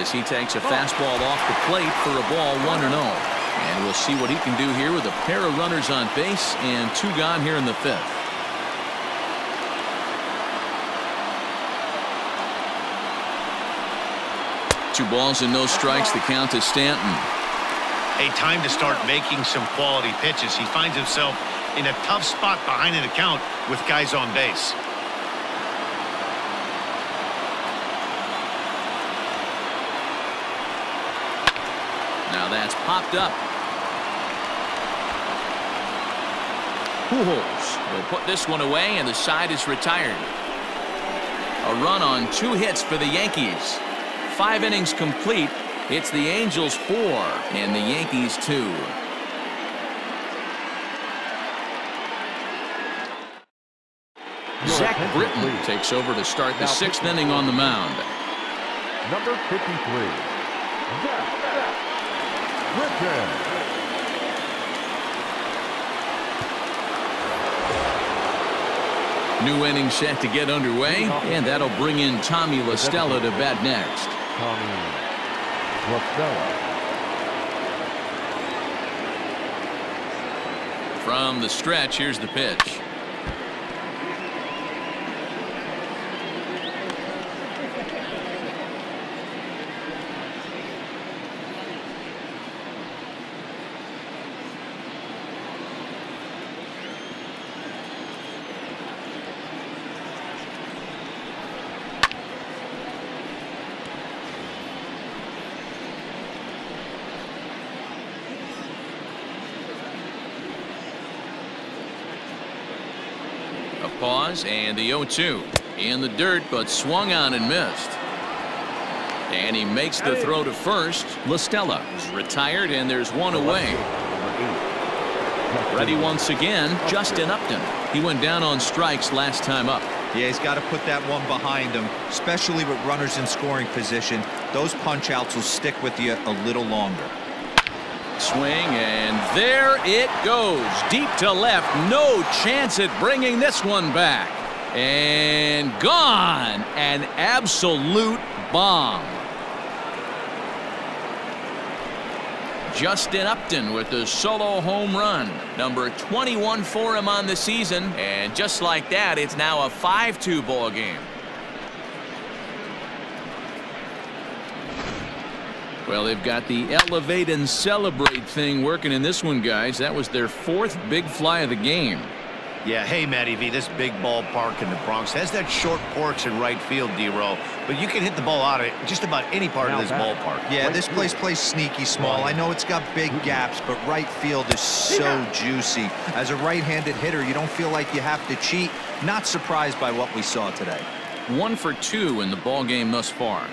as he takes a fastball off the plate for a ball, 1-0. And we'll see what he can do here with a pair of runners on base and two gone here in the fifth. Two balls and no strikes. The count to Stanton. Hey, time to start making some quality pitches. He finds himself in a tough spot behind an account with guys on base. Now that's popped up. Pujols will put this one away, and the side is retired. A run on two hits for the Yankees. 5 innings complete. It's the Angels 4 and the Yankees 2. Zach Britton takes over to start the 6th inning on the mound. Number 53, Zach Britton. New inning set to get underway, and that'll bring in Tommy La Stella to bat next. Tommy La Stella. From the stretch, here's the pitch. Pause, and the 0-2 in the dirt, but swung on and missed. And he makes the throw to first. La Stella is retired, and there's one away. Ready once again, Justin Upton. He went down on strikes last time up. Yeah, he's got to put that one behind him, especially with runners in scoring position. Those punch outs will stick with you a little longer. Swing, and there it goes, deep to left. No chance at bringing this one back, and gone. An absolute bomb. Justin Upton with the solo home run, number 21 for him on the season, and just like that, it's now a 5-2 ball game. Well, they've got the elevate and celebrate thing working in this one, guys. That was their 4th big fly of the game. Yeah, hey, Matty V, this big ballpark in the Bronx has that short porch in right field, D-Row. But you can hit the ball out of just about any part of this ballpark. Yeah, this place plays sneaky small. I know it's got big gaps, but right field is so juicy. As a right-handed hitter, you don't feel like you have to cheat. Not surprised by what we saw today. 1 for 2 in the ball game thus far.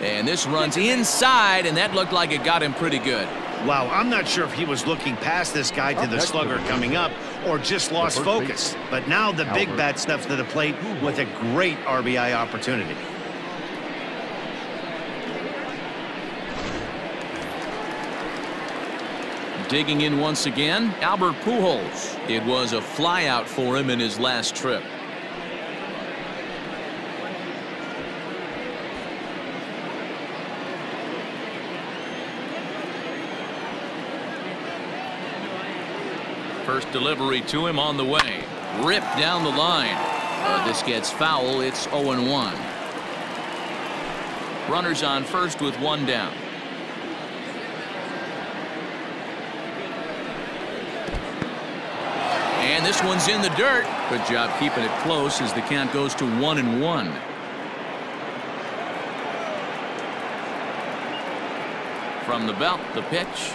And this runs inside, and that looked like it got him pretty good. Wow, I'm not sure if he was looking past this guy to the slugger coming up or just lost focus. But now the big bat steps to the plate with a great RBI opportunity. Digging in once again, Albert Pujols. It was a flyout for him in his last trip. First delivery to him on the way. Ripped down the line. But this gets foul. It's 0-1. Runners on first with 1 down. And this one's in the dirt. Good job keeping it close as the count goes to 1-1. From the belt, the pitch.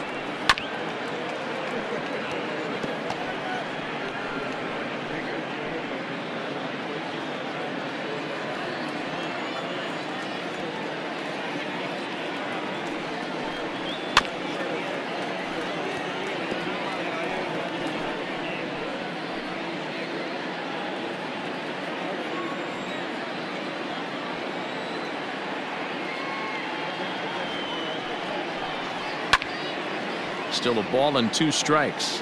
Still a ball and 2 strikes.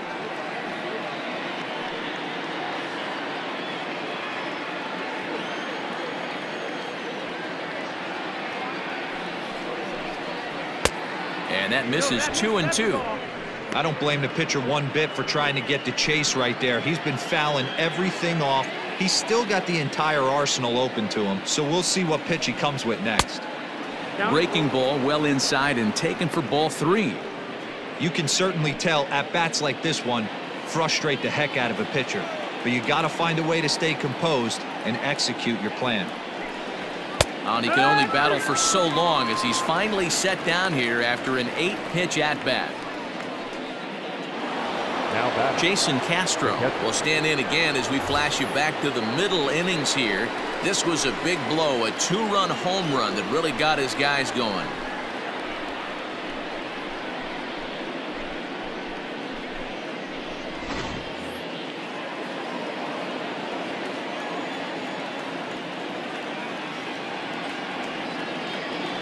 And that misses. 2-2. I don't blame the pitcher one bit for trying to get the chase right there. He's been fouling everything off. He's still got the entire arsenal open to him. So we'll see what pitch he comes with next. Breaking ball well inside and taken for ball 3. You can certainly tell at-bats like this one frustrate the heck out of a pitcher. But you got to find a way to stay composed and execute your plan. And he can only battle for so long as he's finally set down here after an 8-pitch at-bat. Now Jason Castro will stand in again as we flash you back to the middle innings here. This was a big blow, a two-run home run that really got his guys going.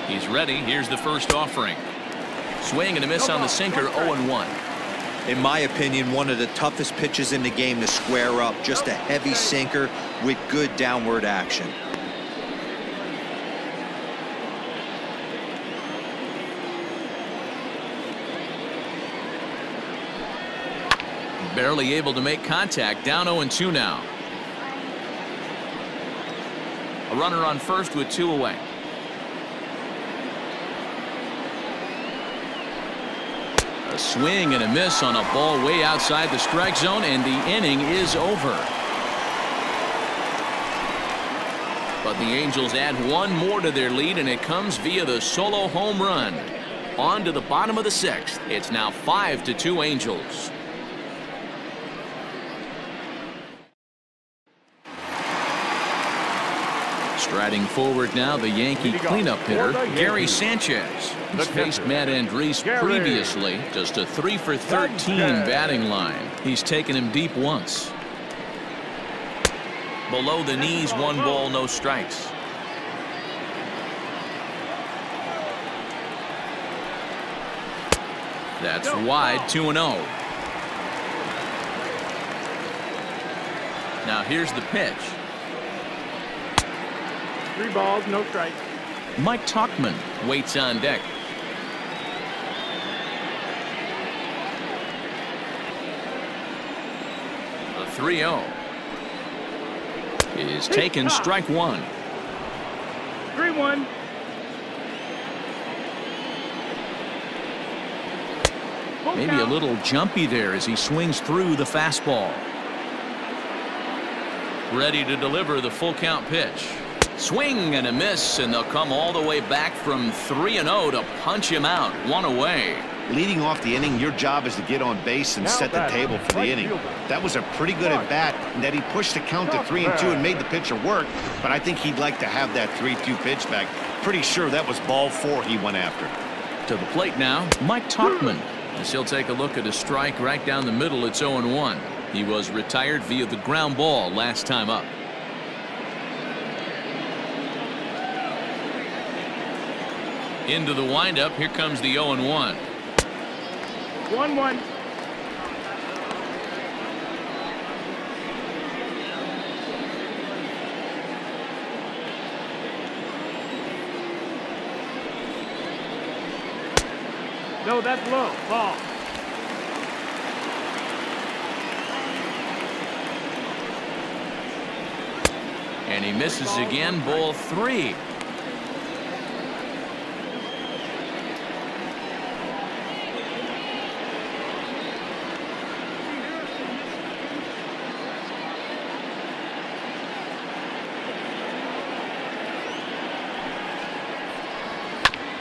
He's ready. Here's the first offering. Swing and a miss on the sinker. 0-1. In my opinion, one of the toughest pitches in the game to square up. Just a heavy sinker with good downward action. Barely able to make contact. Down 0-2 now. A runner on first with two away. Swing and a miss on a ball way outside the strike zone, and the inning is over. But the Angels add one more to their lead, and it comes via the solo home run. On to the bottom of the sixth. It's now 5-2 Angels. Striding forward now, the Yankee cleanup hitter, Gary Sanchez. He's faced Matt Andriese previously, just a 3-for-13 batting line. He's taken him deep once. Below the knees, 1 ball, no strikes. That's wide, 2-0. Now here's the pitch. 3 balls, no strikes. Mike Tauchman waits on deck. The 3-0 is taken. Strike one. 3-1. Maybe a little jumpy there as he swings through the fastball. Ready to deliver the full count pitch. Swing and a miss, and they'll come all the way back from 3-0 to punch him out. 1 away. Leading off the inning, your job is to get on base and set the table for the inning. That was a pretty good at bat, and that he pushed the count to 3-2 and made the pitcher work. But I think he'd like to have that 3-2 pitch back. Pretty sure that was ball 4 he went after. To the plate now, Mike Tauchman. As he'll take a look at a strike right down the middle. It's 0-1. He was retired via the ground ball last time up. Into the windup. Here comes the 0-1. 1-1. No, that's low. Ball. And he misses again. Ball 3.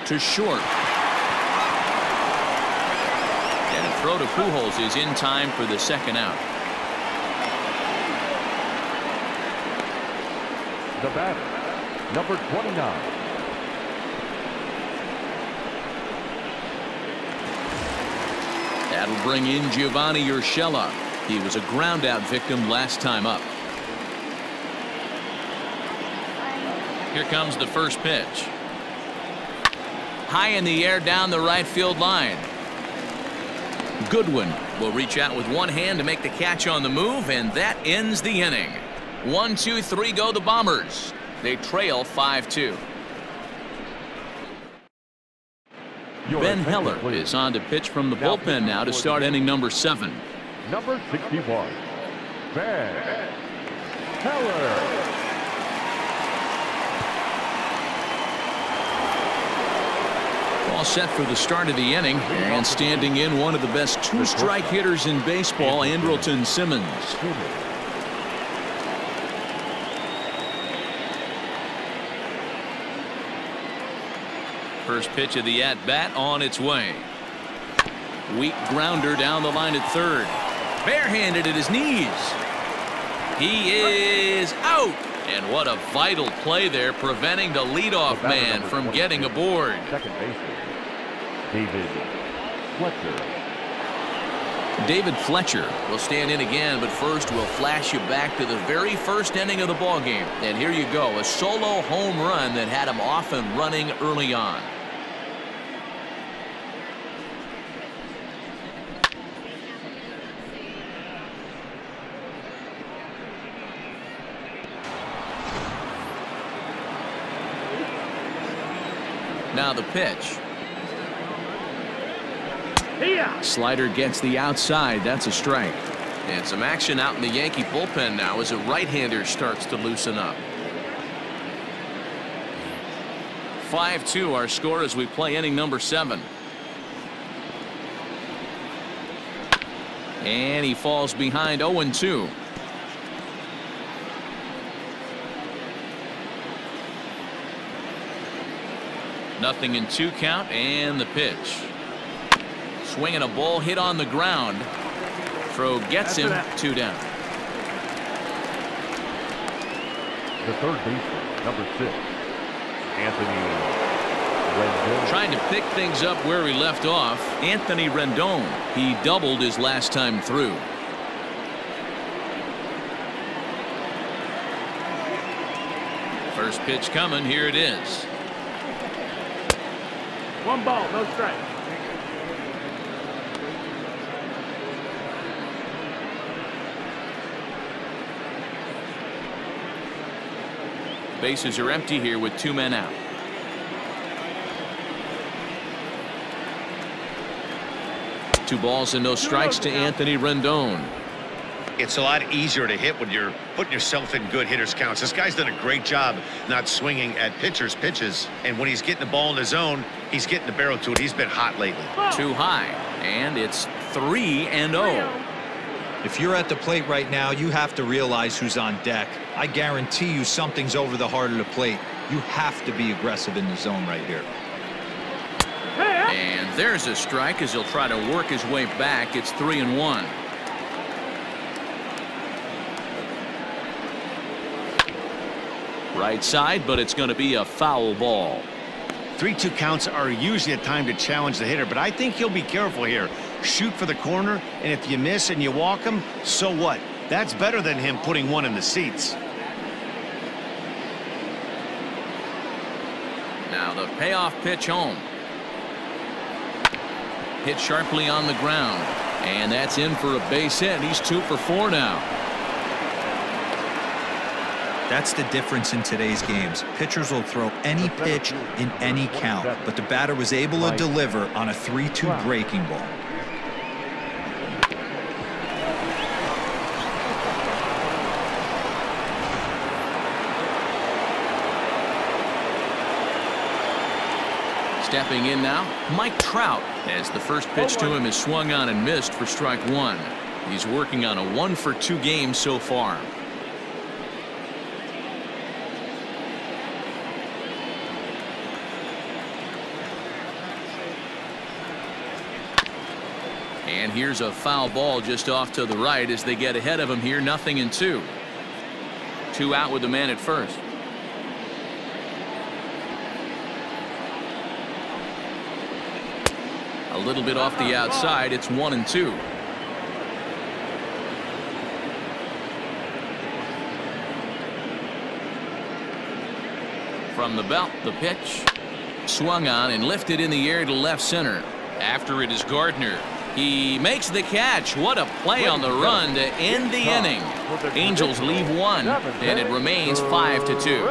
To short, and a throw to Pujols is in time for the second out. The batter, number 29. That'll bring in Gio Urshela. He was a ground-out victim last time up. Here comes the first pitch. High in the air down the right field line. Goodwin will reach out with one hand to make the catch on the move, and that ends the inning. 1, 2, 3 go the Bombers. They trail 5-2. Ben Heller is on to pitch from the bullpen now to start inning number 7. Number 61, Ben Heller. All set for the start of the inning, and standing in one of the best two-strike hitters in baseball, Andrelton Simmons. First pitch of the at-bat on its way. Weak grounder down the line at third. Barehanded at his knees. He is out. And what a vital play there, preventing the leadoff man from getting aboard. Second baseman, David Fletcher. David Fletcher will stand in again, but first we'll flash you back to the very first inning of the ball game. And here you go, a solo home run that had him off and running early on. Now the pitch. Slider gets the outside. That's a strike. And some action out in the Yankee bullpen now as a right-hander starts to loosen up. 5-2 our score as we play inning number 7. And he falls behind 0-2. Nothing in two count, and the pitch. Swinging a ball hit on the ground. Throw gets him, 2 down. The third baseman, number 6, Anthony Rendon. Trying to pick things up where he left off, Anthony Rendon. He doubled his last time through. First pitch coming, here it is. 1 ball, no strike. Bases are empty here with 2 men out. Two balls and no strikes to Anthony Rendon. It's a lot easier to hit when you're putting yourself in good hitters' counts. This guy's done a great job not swinging at pitchers' pitches. And when he's getting the ball in the zone, he's getting the barrel to it. He's been hot lately. Too high. And it's 3-0. If you're at the plate right now, you have to realize who's on deck. I guarantee you something's over the heart of the plate. You have to be aggressive in the zone right here. And there's a strike as he'll try to work his way back. It's 3-1. Right side, but it's going to be a foul ball. 3-2 counts are usually a time to challenge the hitter, but I think he'll be careful here. Shoot for the corner, and if you miss and you walk him, so what? That's better than him putting one in the seats. Now the payoff pitch home. Hit sharply on the ground, and that's in for a base hit. He's 2 for 4 now. That's the difference in today's games. Pitchers will throw any pitch in any count, but the batter was able to deliver on a 3-2 breaking ball. Stepping in now, Mike Trout, as the first pitch to him is swung on and missed for strike 1. He's working on a 1-for-2 game so far. And here's a foul ball just off to the right as they get ahead of him here. 0-2. 2 out with the man at first. A little bit off the outside. It's 1-2. From the belt, the pitch swung on and lifted in the air to left center. After it is Gardner. He makes the catch. What a play on the run to end the inning. Angels leave 1, and it remains 5-2.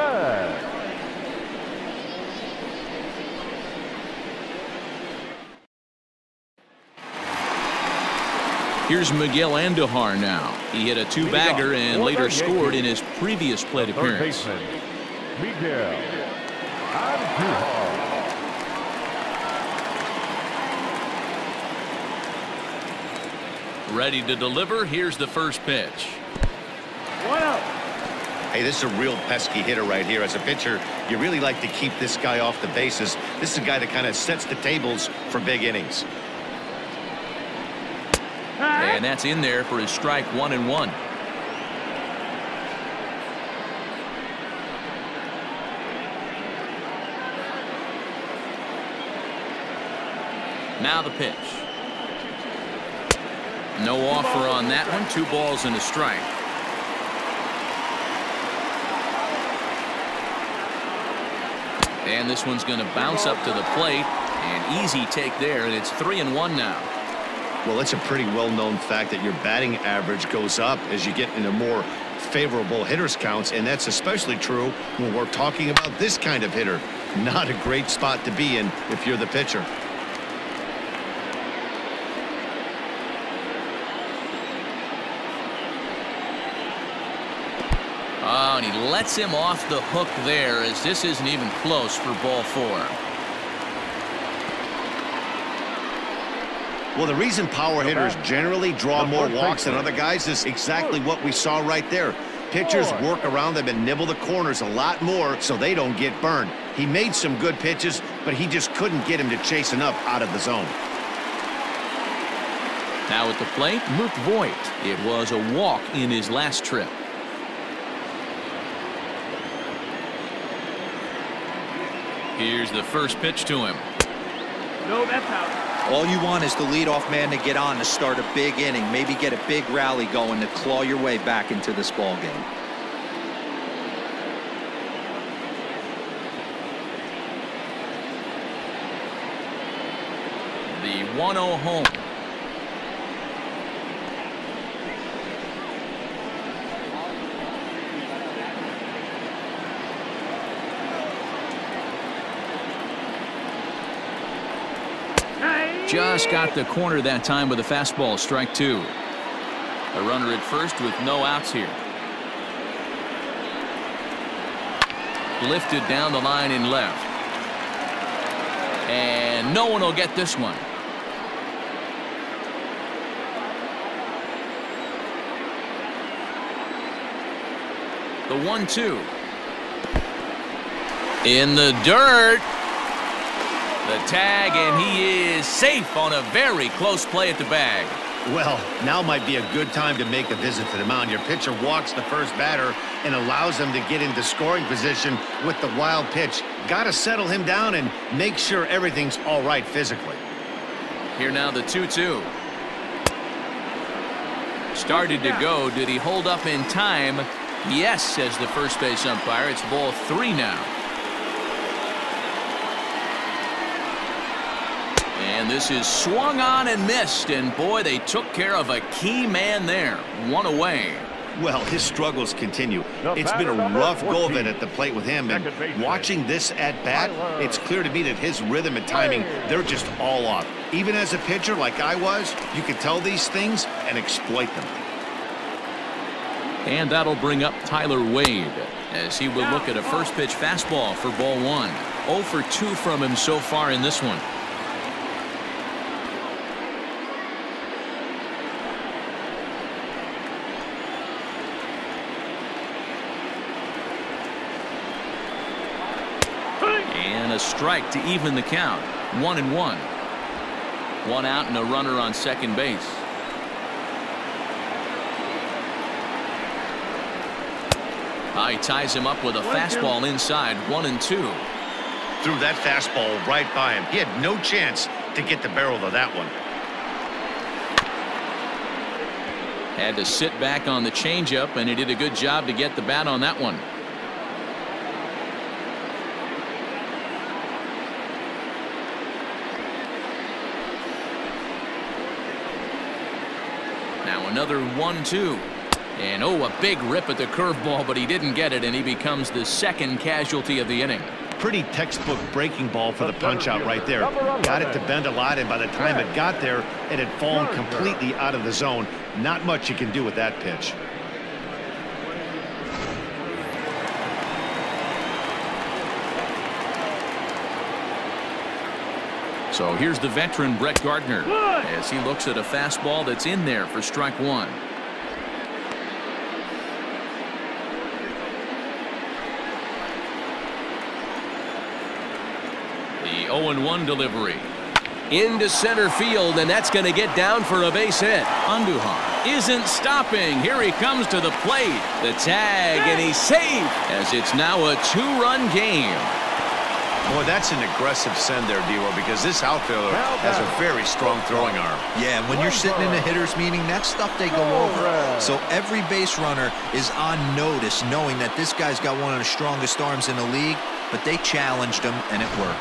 Here's Miguel Andujar now. He hit a 2-bagger and later scored in his previous plate appearance. Miguel Andujar. Ready to deliver. Here's the first pitch. One out. Hey, this is a real pesky hitter right here. As a pitcher, you really like to keep this guy off the bases. This is a guy that kind of sets the tables for big innings. And that's in there for his strike, 1-1. Now the pitch. No offer on that one. 2 balls and a strike. And this one's going to bounce up to the plate. An easy take there, and it's 3-1 now. Well, it's a pretty well-known fact that your batting average goes up as you get into more favorable hitters counts, and that's especially true when we're talking about this kind of hitter. Not a great spot to be in if you're the pitcher. And he lets him off the hook there, as this isn't even close for ball 4. Well, the reason power hitters generally draw more walks than other guys is exactly what we saw right there. Pitchers work around them and nibble the corners a lot more so they don't get burned. He made some good pitches, but he just couldn't get him to chase enough out of the zone. Now at the plate, Luke Voit. It was a walk in his last trip. Here's the first pitch to him. No, that's out. All you want is the leadoff man to get on to start a big inning, maybe get a big rally going to claw your way back into this ball game. The 1-0 home. Just got the corner that time with a fastball, strike 2. A runner at first with no outs here. Lifted down the line and left. And no one will get this one. The 1-2. In the dirt. The tag, and he is safe on a very close play at the bag. Well, now might be a good time to make a visit to the mound. Your pitcher walks the first batter and allows him to get into scoring position with the wild pitch. Got to settle him down and make sure everything's all right physically. Here now, the 2-2. Started to go. Did he hold up in time? Yes, says the first base umpire. It's ball 3 now. And this is swung on and missed, and boy, they took care of a key man there. 1 away. Well, his struggles continue. It's been a rough go of it at the plate with him, and watching this at bat, it's clear to me that his rhythm and timing, they're just all off. Even as a pitcher like I was, you could tell these things and exploit them. And that'll bring up Tyler Wade, as he will look at a first pitch fastball for ball 1. 0 for 2 from him so far in this one. Strike to even the count. 1-1. 1 out and a runner on second base. He ties him up with a fastball inside. 1-2. Threw that fastball right by him. He had no chance to get the barrel to that one. Had to sit back on the changeup, and he did a good job to get the bat on that one. Another 1-2. And oh, a big rip at the curveball, but he didn't get it, and he becomes the second casualty of the inning. Pretty textbook breaking ball for the punch-out right there. Got it to bend a lot, and by the time it got there, it had fallen completely out of the zone. Not much you can do with that pitch. So here's the veteran Brett Gardner as he looks at a fastball that's in there for strike 1. 0-1 delivery into center field, and that's going to get down for a base hit. Andujar isn't stopping. Here he comes to the plate. The tag, and he's safe, as it's now a two-run game. Boy, that's an aggressive send there, D.O., because this outfielder has a very strong throwing arm. Yeah, when you're sitting in a hitter's meeting, that's stuff they go over. So every base runner is on notice, knowing that this guy's got one of the strongest arms in the league, but they challenged him, and it worked.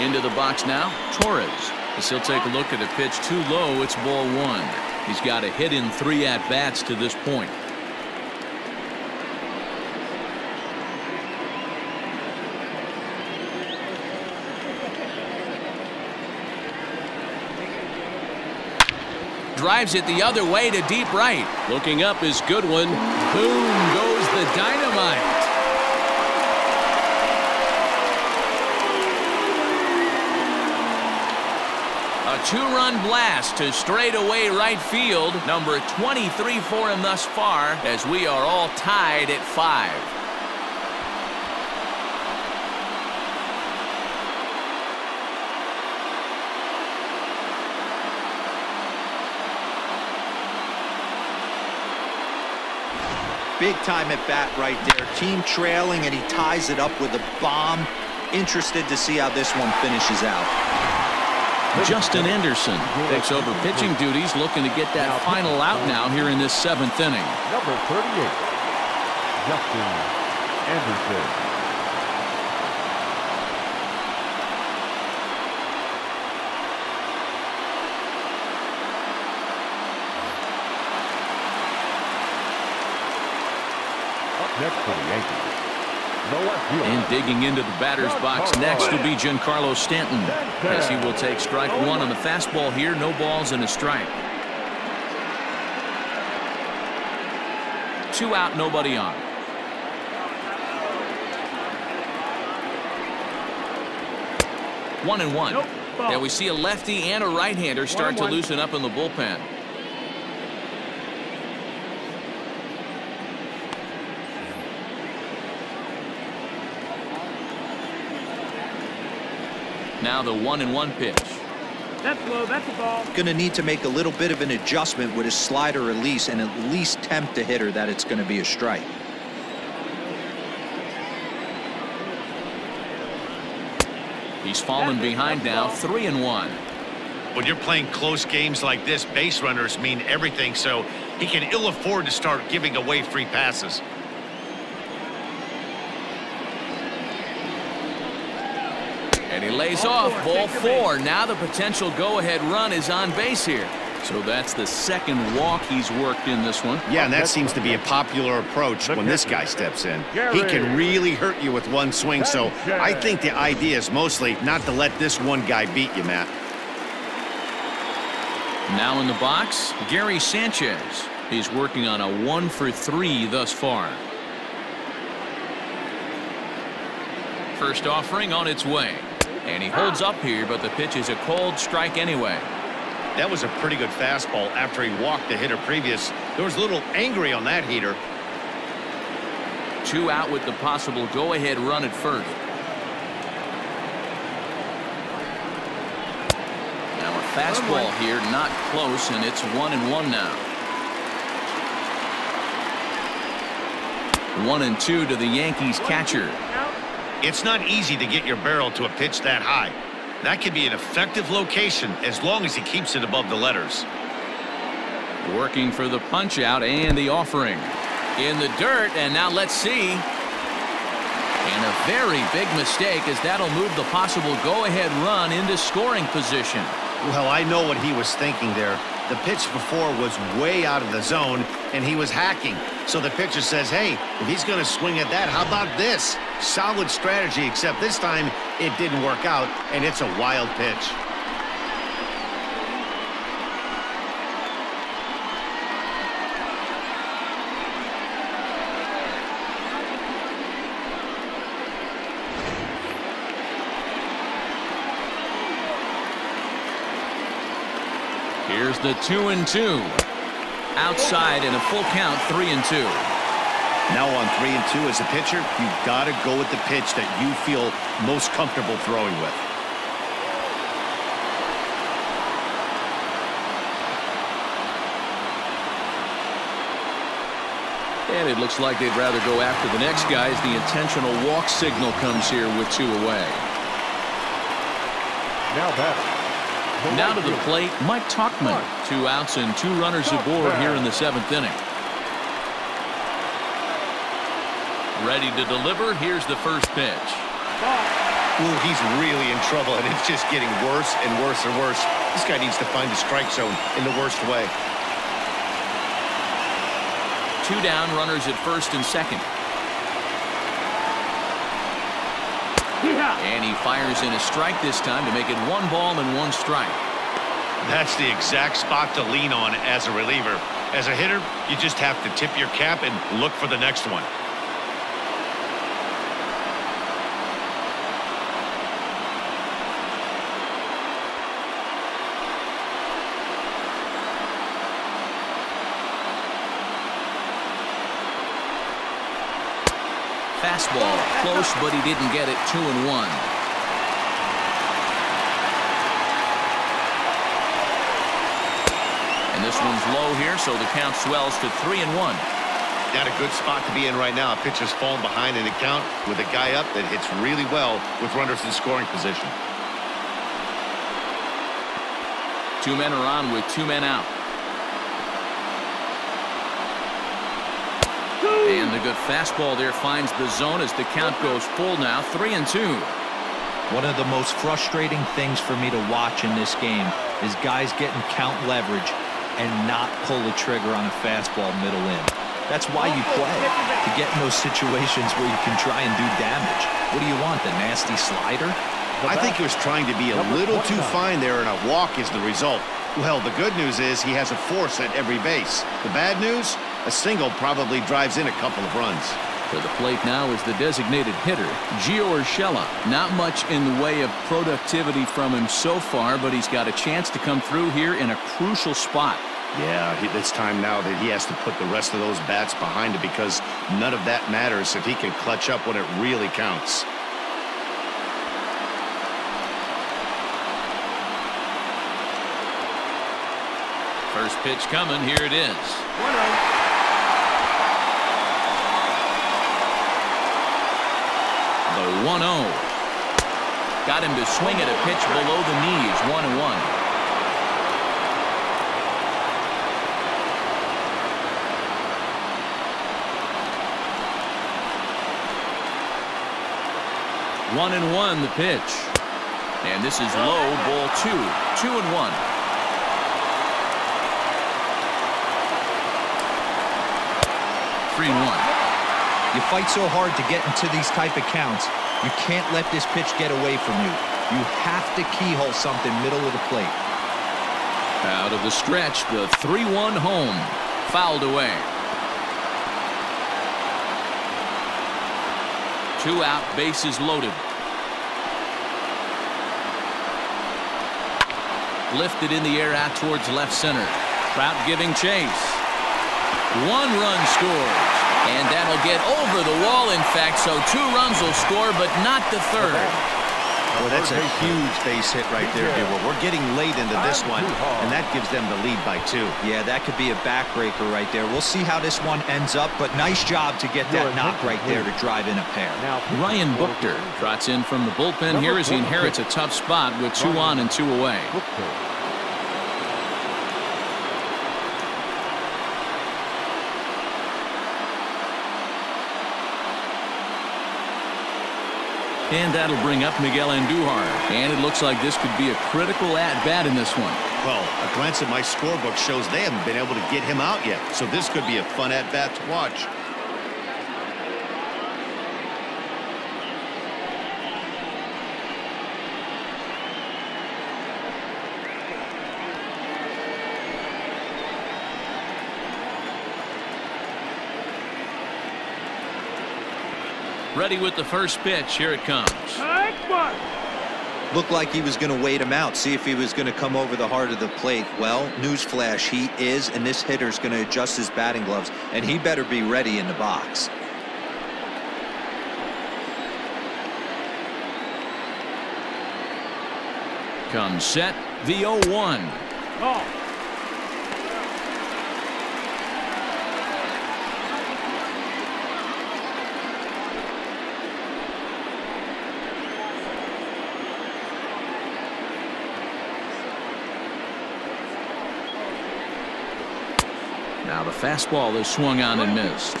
Into the box now, Torres. As he'll take a look at a pitch too low, it's ball one. He's got a hit in 3 at-bats to this point. Drives it the other way to deep right. Looking up is Goodwin. Boom goes the dynamite. A two-run blast to straightaway right field, number 23 for him thus far, as we are all tied at 5. Big time at bat right there. Team trailing, and he ties it up with a bomb. Interested to see how this one finishes out. Justin Anderson takes over pitching duties, looking to get that final out now here in this 7th inning. Number 38, Justin Anderson. Up next for the Yankees. And digging into the batter's box next will be Giancarlo Stanton, as he will take strike one on the fastball here. No balls and a strike. 2 out, nobody on. One and one. Now we see a lefty and a right-hander start to loosen up in the bullpen. Now the 1-1 pitch. That's low. That's the ball. Going to need to make a little bit of an adjustment with his slider release and at least tempt the hitter that it's going to be a strike. He's fallen behind now, 3-1. When you're playing close games like this, base runners mean everything, so he can ill afford to start giving away free passes. And he lays off, ball four. Now the potential go-ahead run is on base here. So that's the second walk he's worked in this one. Yeah, and that seems to be a popular approach when this guy steps in. He can really hurt you with one swing, so I think the idea is mostly not to let this one guy beat you, Matt. Now in the box, Gary Sanchez. He's working on a 1-for-3 thus far. First offering on its way. And he holds up here, but the pitch is a cold strike anyway. That was a pretty good fastball after he walked the hitter previous. There was a little angry on that heater. 2 out with the possible go-ahead run at first. Now a fastball here, not close, and it's 1-1 now. 1-2 to the Yankees catcher. It's not easy to get your barrel to a pitch that high. That could be an effective location as long as he keeps it above the letters. Working for the punch out and the offering. In the dirt, and now let's see. And a very big mistake, as that'll move the possible go-ahead run into scoring position. Well, I know what he was thinking there. The pitch before was way out of the zone, and he was hacking. So the pitcher says, hey, if he's going to swing at that, how about this? Solid strategy, except this time it didn't work out, and it's a wild pitch. Here's the 2-2. Outside in a full count, 3-2. Now on 3-2 as a pitcher, you've got to go with the pitch that you feel most comfortable throwing with. And it looks like they'd rather go after the next guy as the intentional walk signal comes here with two away. Now to the plate, Mike Tauchman. 2 outs and 2 runners aboard here in the 7th inning. Ready to deliver. Here's the first pitch. Ooh, he's really in trouble, and it's just getting worse and worse and worse. This guy needs to find the strike zone in the worst way. 2 down, runners at first and second. And he fires in a strike this time to make it 1 ball and 1 strike. That's the exact spot to lean on as a reliever. As a hitter, you just have to tip your cap and look for the next one. Fastball close, but he didn't get it. 2-1. And this one's low here, so the count swells to 3-1. Not a good spot to be in right now. A pitcher's falling behind in the count with a guy up that hits really well with runners in scoring position. 2 men are on with 2 men out. And the good fastball there finds the zone as the count goes full now. 3-2. One of the most frustrating things for me to watch in this game is guys getting count leverage and not pull the trigger on a fastball middle in. That's why you play, to get in those situations where you can try and do damage. What do you want, the nasty slider? I think he was trying to be a little too fine there, and a walk is the result. Well, the good news is he has a force at every base. The bad news? A single probably drives in a couple of runs. To the plate now is the designated hitter, Gio Urshela. Not much in the way of productivity from him so far, but he's got a chance to come through here in a crucial spot. Yeah, it's time now that he has to put the rest of those bats behind him, because none of that matters if he can clutch up when it really counts. First pitch coming. Here it is. 1-0. The 1-0 got him to swing at a pitch below the knees. 1-1. One and one the pitch, and this is low, ball 2. 2-1. Three and one. You fight so hard to get into these type of counts. You can't let this pitch get away from you. You have to keyhole something middle of the plate. Out of the stretch, the 3-1 home. Fouled away. 2 out, bases loaded. Lifted in the air out towards left center. Trout giving chase. 1 run scores. And that'll get over the wall, in fact, so 2 runs will score, but not the third. Well, that's a huge base hit right there, Gilbert. We're getting late into this one, and that gives them the lead by 2. Yeah, that could be a backbreaker right there. We'll see how this one ends up, but nice job to get that knock right there to drive in a pair. Now, Ryan Buchter trots in from the bullpen here as he inherits a tough spot with 2 on and 2 away. And that'll bring up Miguel Andujar. And it looks like this could be a critical at-bat in this one. Well, a glance at my scorebook shows they haven't been able to get him out yet. So this could be a fun at-bat to watch. Ready with the first pitch. Here it comes. looked like he was going to wait him out, see if he was going to come over the heart of the plate. Well, newsflash, he is, and this hitter's going to adjust his batting gloves, and he better be ready in the box. Comes set, the 0-1. Oh. Now the fastball is swung on and missed.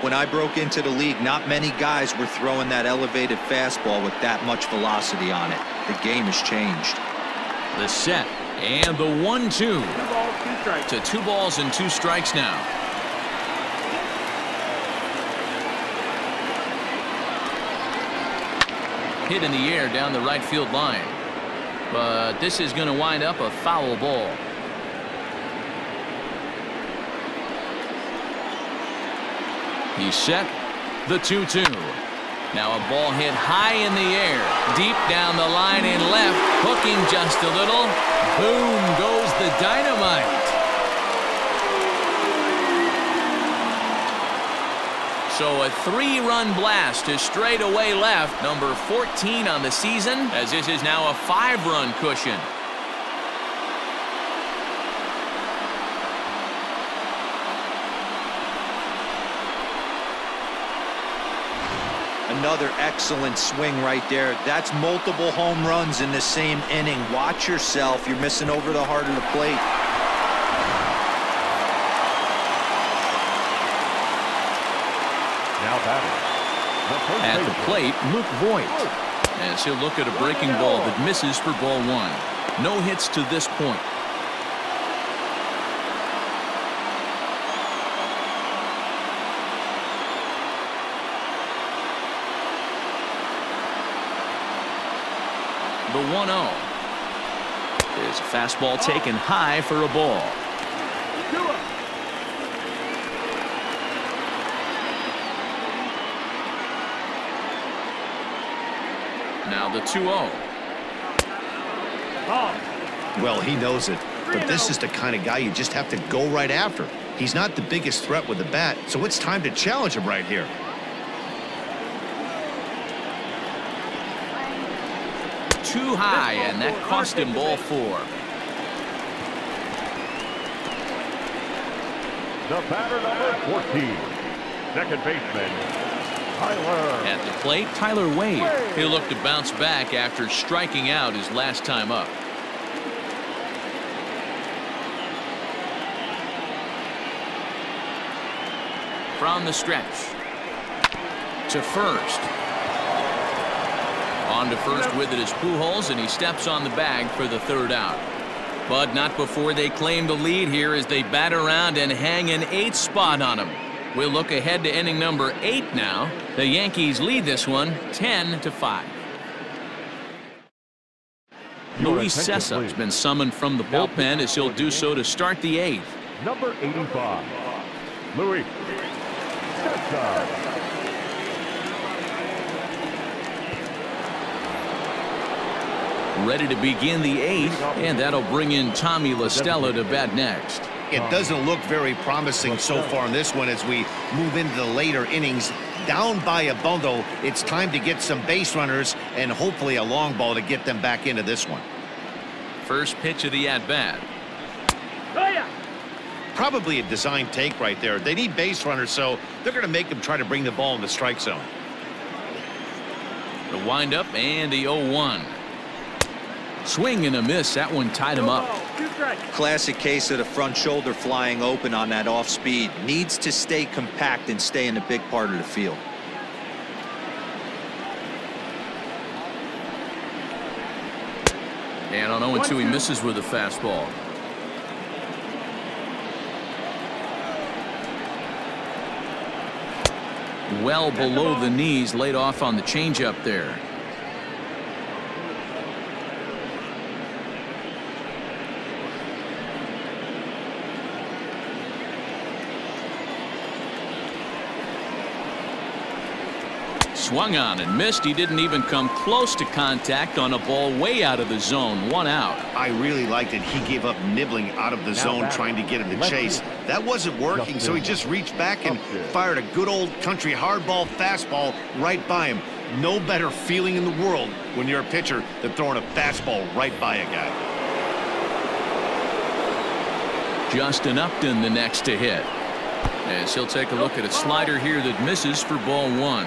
When I broke into the league, not many guys were throwing that elevated fastball with that much velocity on it. The game has changed. The set and the 1-2 to 2 balls and 2 strikes now. Hit in the air down the right field line, but this is going to wind up a foul ball. He's set, the 2-2. Now a ball hit high in the air, deep down the line and left, hooking just a little. Boom goes the dynamite. So a 3-run blast to straightaway left, number 14 on the season, as this is now a 5-run cushion. Another excellent swing right there. That's multiple home runs in the same inning. Watch yourself. You're missing over the heart of the plate. Now batting. At the plate, Luke Voit. As he'll look at a breaking ball that misses for ball 1. No hits to this point. The 1-0. There's a fastball taken high for a ball. Now the 2-0. Well, he knows it, but this is the kind of guy you just have to go right after. He's not the biggest threat with the bat, so it's time to challenge him right here. Too high, and that cost him ball 4. The batter, number 14, second baseman, Tyler. At the plate, Tyler Wade. He'll look to bounce back after striking out his last time up. From the stretch to first. On to first with it is Pujols, and he steps on the bag for the 3rd out. But not before they claim the lead here as they bat around and hang an 8th spot on him. We'll look ahead to inning number 8 now. The Yankees lead this one 10-5. Luis Sessa has been summoned from the bullpen as he'll do so to start the 8th. Number 85, Luis Sessa. Ready to begin the 8th, and that'll bring in Tommy La Stella to bat next. It doesn't look very promising so far in this one as we move into the later innings. Down by a bundle, it's time to get some base runners and hopefully a long ball to get them back into this one. First pitch of the at-bat. Probably a design take right there. They need base runners, so they're going to make them try to bring the ball in the strike zone. The windup and the 0-1. Swing and a miss. That one tied him up. Classic case of the front shoulder flying open on that off speed. Needs to stay compact and stay in the big part of the field. And on 0-2 he misses with a fastball. Well below the knees, laid off on the changeup there. swung on and missed. He didn't even come close to contact on a ball way out of the zone. 1 out. I really liked that he gave up nibbling out of the zone trying to get him to chase. That wasn't working, so he just reached back and fired a good old country hardball fastball right by him. No better feeling in the world when you're a pitcher than throwing a fastball right by a guy. Justin Upton the next to hit, as he'll take a look at a slider here that misses for ball 1.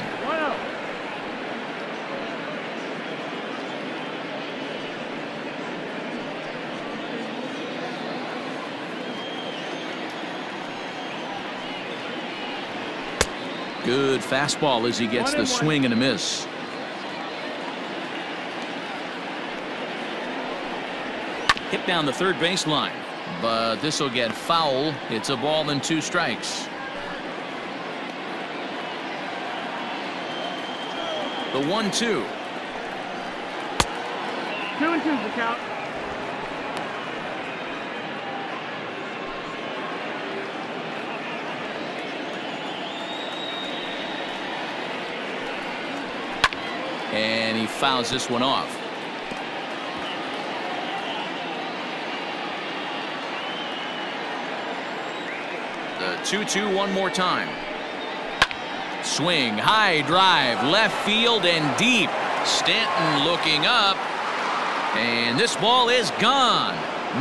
Good fastball as he gets the swing and a miss. Hit down the third baseline, but this will get foul. It's a ball and 2 strikes. The 1-2. 2-2 the count. And he fouls this one off. The 2-2 one more time. Swing, high drive, left field and deep. Stanton looking up, and this ball is gone.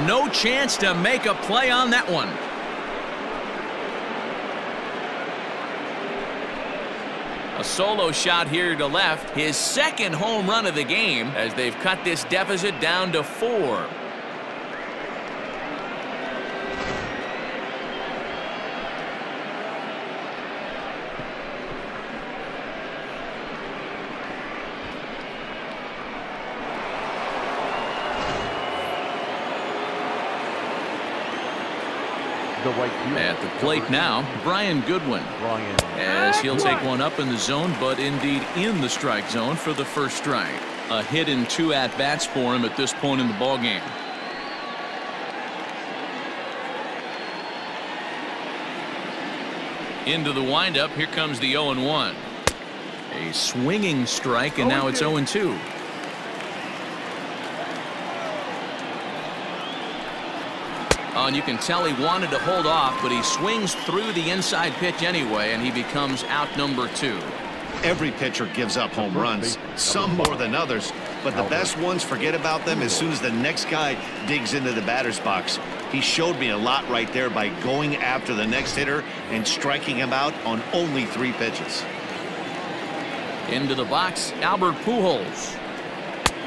No chance to make a play on that one. A solo shot here to left, his second home run of the game, as they've cut this deficit down to 4. At the plate now, Brian Goodwin, as he'll take one up in the zone, but indeed in the strike zone for the first strike. A hit in 2 at-bats for him at this point in the ballgame. Into the windup, here comes the 0-1. A swinging strike, and now it's 0-2. And you can tell he wanted to hold off, but he swings through the inside pitch anyway, and he becomes out number 2. Every pitcher gives up home runs, some more than others, but the best ones forget about them as soon as the next guy digs into the batter's box. He showed me a lot right there by going after the next hitter and striking him out on only 3 pitches. Into the box, Albert Pujols,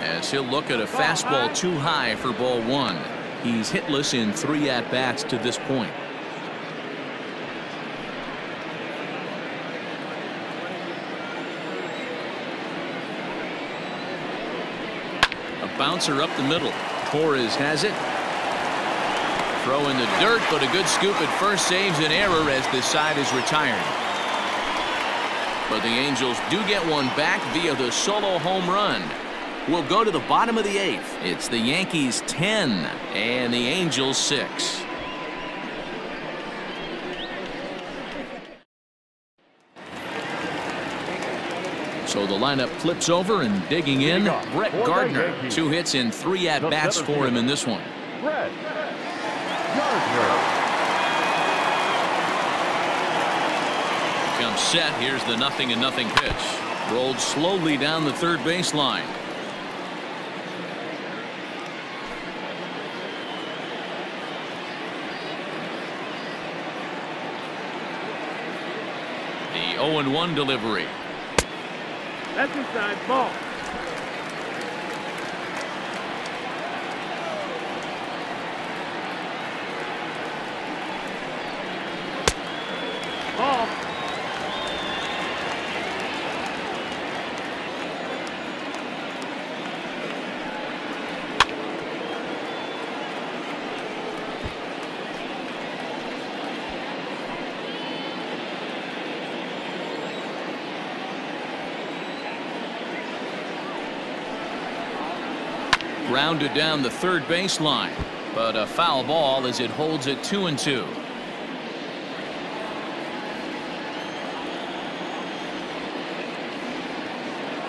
as he'll look at a fastball too high for ball 1. He's hitless in 3 at-bats to this point. A bouncer up the middle. Torres has it. Throw in the dirt, but a good scoop at first saves an error as the side is retired. But the Angels do get one back via the solo home run. We'll go to the bottom of the 8th. It's the Yankees 10 and the Angels 6. So the lineup flips over, and digging in, Brett Gardner. 2 hits in 3 at-bats for him in this one. Brett Gardner. Comes set. Here's the 0-0 pitch. Rolled slowly down the third baseline. The 0-1 delivery. That's inside ball. Ball. Rounded down the third baseline, but a foul ball as it holds at 2-2.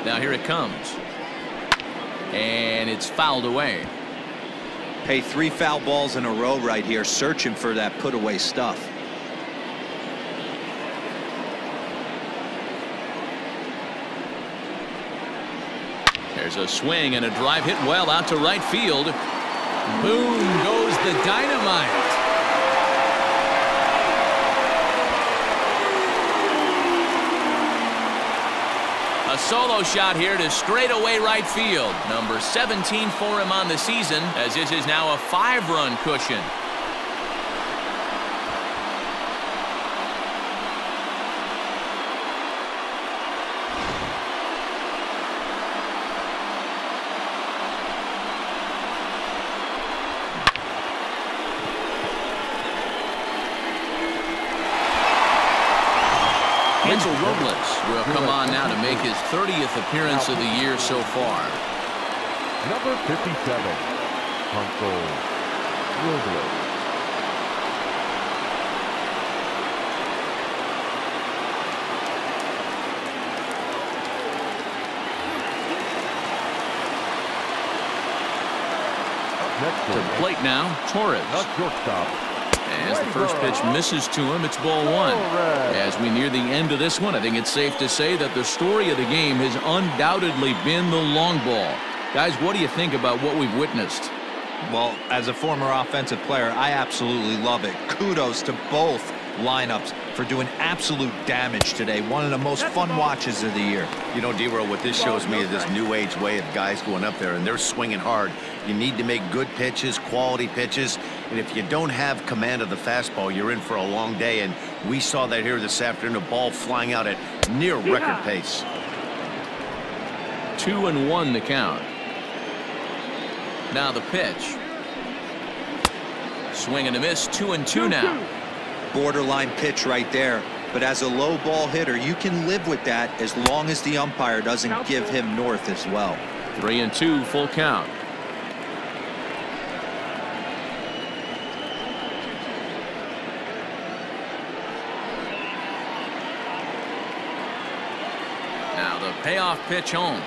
Now here it comes. And it's fouled away. Hey, 3 foul balls in a row right here, searching for that put away stuff. There's a swing and a drive hit well out to right field. Boom goes the dynamite. A solo shot here to straightaway right field. Number 17 for him on the season, as this is now a 5-run cushion. Will come on now to make his 30th appearance of the year so far. Number 57, Hunter Robles. To plate now, Torres. As the first pitch misses to him, it's ball 1. As we near the end of this one, I think it's safe to say that the story of the game has undoubtedly been the long ball. Guys, what do you think about what we've witnessed? Well, as a former offensive player, I absolutely love it. Kudos to both lineups for doing absolute damage today. One of the most fun watches of the year. You know, D-Roll, what this shows me is this new age way of guys going up there and they're swinging hard. You need to make good pitches, quality pitches, and if you don't have command of the fastball, you're in for a long day, and we saw that here this afternoon, the ball flying out at near record pace. 2-1 the count. Now the pitch. Swing and a miss, 2-2 now. Borderline pitch right there, but as a low ball hitter, you can live with that as long as the umpire doesn't give him north as well. 3-2 full count. Now the payoff pitch home.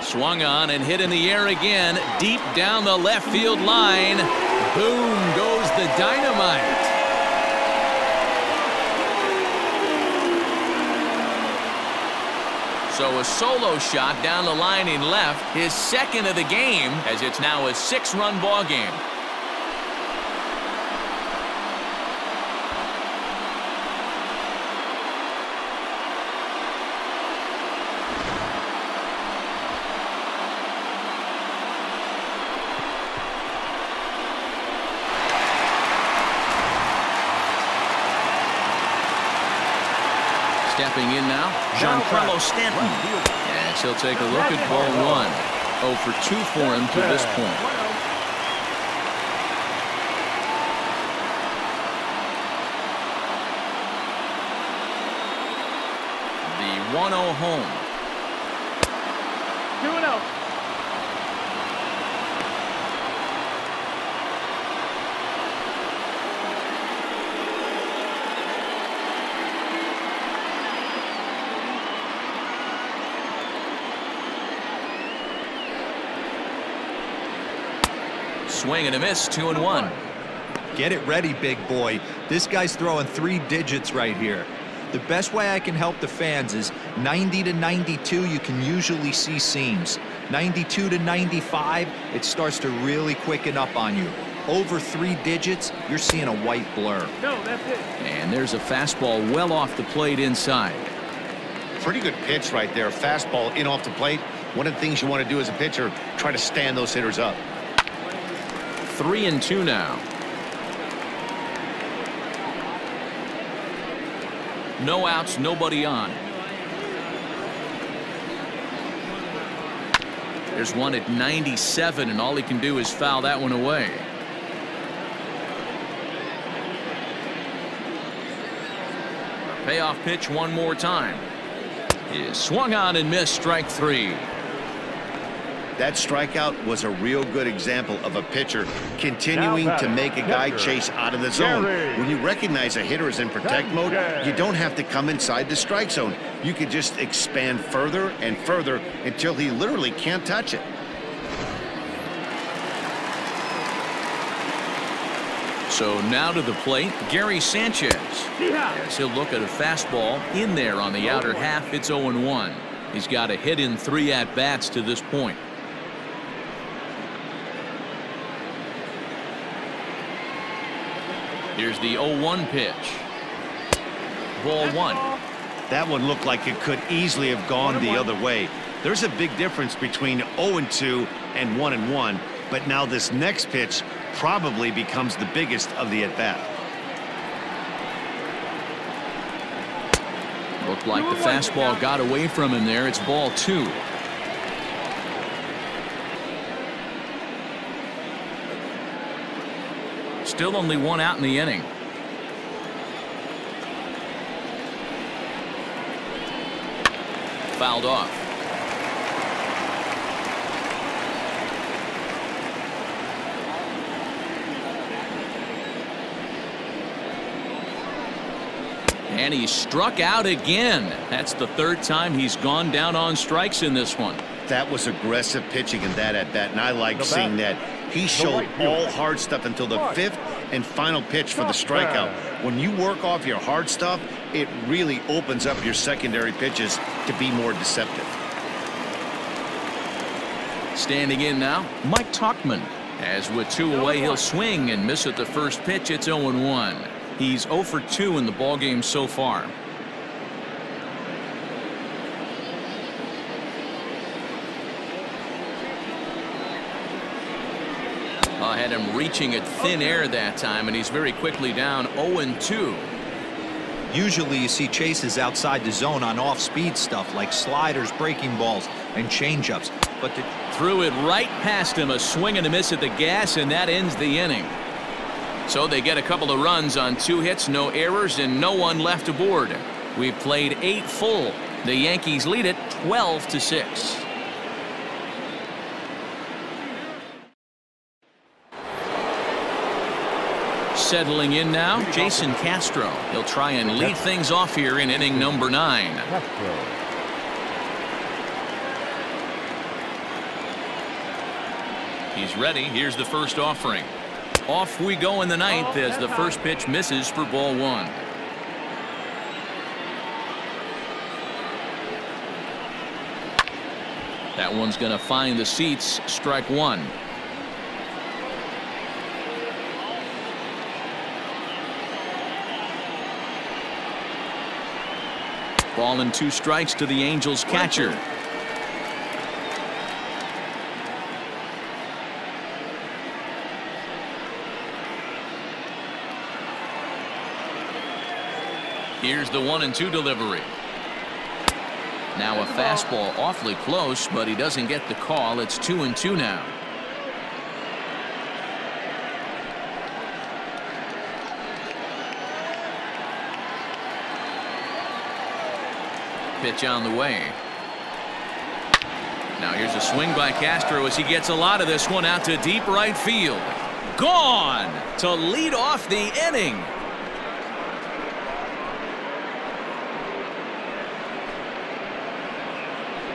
Swung on and hit in the air again, deep down the left field line. Boom goes the dynamite. So a solo shot down the line in left, his second of the game, as it's now a 6-run ball game. Stepping in now, Giancarlo Stanton. Yes, he'll take a look at ball 1. 0 for 2 for him to this point. The 1-0 home. 2-0. Swing and a miss, 2-1. Get it ready, big boy. This guy's throwing 3 digits right here. The best way I can help the fans is 90 to 92, you can usually see seams. 92 to 95, it starts to really quicken up on you. Over 3 digits, you're seeing a white blur. No, that's it. And there's a fastball well off the plate inside. Pretty good pitch right there. Fastball in off the plate. One of the things you want to do as a pitcher, try to stand those hitters up. 3-2 now. No outs, nobody on. There's one at 97, and all he can do is foul that one away. Payoff pitch one more time. Is swung on and missed, strike 3. That strikeout was a real good example of a pitcher continuing to make a guy chase out of the zone. When you recognize a hitter is in protect mode, you don't have to come inside the strike zone. you could just expand further and further until he literally can't touch it. So now to the plate, Gary Sanchez. Yes, he'll look at a fastball in there on the outer half. It's 0-1. He's got a hit in 3 at-bats to this point. Here's the 0-1 pitch. Ball one. That one looked like it could easily have gone the other way. There's a big difference between 0-2 and 1-1, but now this next pitch probably becomes the biggest of the at-bat. Looked like the fastball got away from him there. It's ball two. Still only one out in the inning. Fouled off. And he struck out again. That's the third time he's gone down on strikes in this one. That was aggressive pitching in that at bat, and I like seeing that. He showed all hard stuff until the fifth and final pitch for the strikeout. When you work off your hard stuff, it really opens up your secondary pitches to be more deceptive. Standing in now, Mike Tauchman. As with 2 away, he'll swing and miss at the first pitch. It's 0-1. He's 0 for 2 in the ballgame so far. I had him reaching at thin air that time, and he's very quickly down 0-2. Usually you see chases outside the zone on off-speed stuff like sliders, breaking balls, and change-ups. But threw it right past him, a swing and a miss at the gas, and that ends the inning. So they get a couple of runs on 2 hits, no errors, and no one left aboard. We've played 8 full. The Yankees lead it 12-6. Settling in now, Jason Castro. He'll try and lead things off here in inning number 9. He's ready. Here's the first offering. Off we go in the ninth as the first pitch misses for ball one. That one's going to find the seats. Strike one. Ball and 2 strikes to the Angels catcher. Here's the 1-2 delivery. Now a fastball awfully close, but he doesn't get the call. It's 2-2 now. Pitch on the way. Now here's a swing by Castro as he gets a lot of this one out to deep right field. Gone to lead off the inning.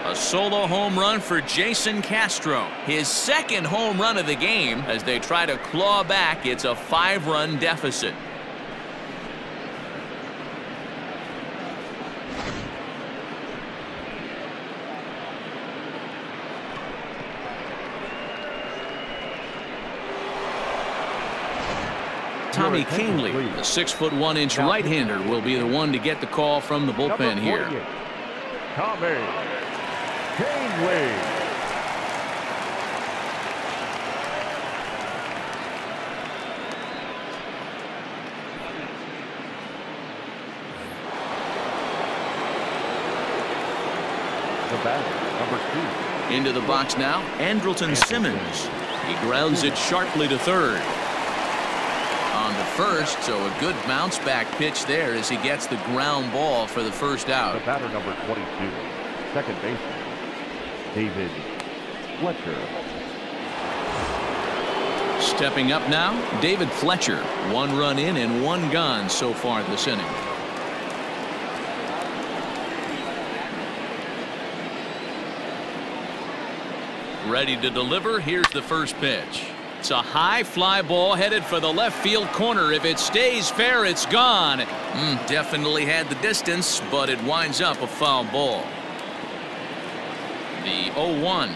A solo home run for Jason Castro. His second home run of the game as they try to claw back. It's a 5-run deficit. Tommy Kinley, the 6'1" right-hander, will be the one to get the call from the bullpen here. Tommy. Into the box now, Andrelton Simmons. He grounds it sharply to third. On the first, so a good bounce back pitch there as he gets the ground ball for the first out. The batter number 22, second baseman, David Fletcher. Stepping up now, David Fletcher. 1 run in and 1 gone so far this inning. ready to deliver. Here's the first pitch. It's a high fly ball headed for the left field corner. If it stays fair, it's gone. Definitely had the distance, but it winds up a foul ball. The 0-1.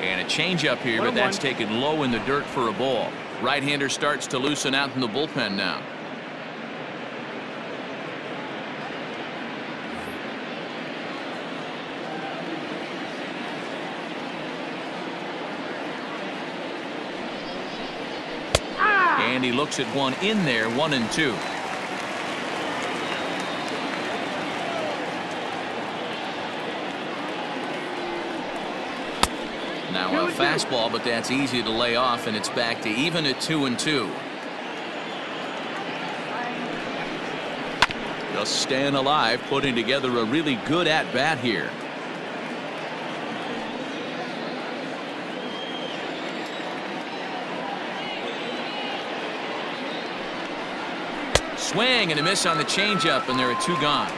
And a changeup here, but that's taken low in the dirt for a ball. Right-hander starts to loosen out in the bullpen now. And he looks at one in there, 1-2. Now a fastball, but that's easy to lay off, and it's back to even at 2-2. Just staying alive, putting together a really good at-bat here. Swing and a miss on the changeup, and there are two gone.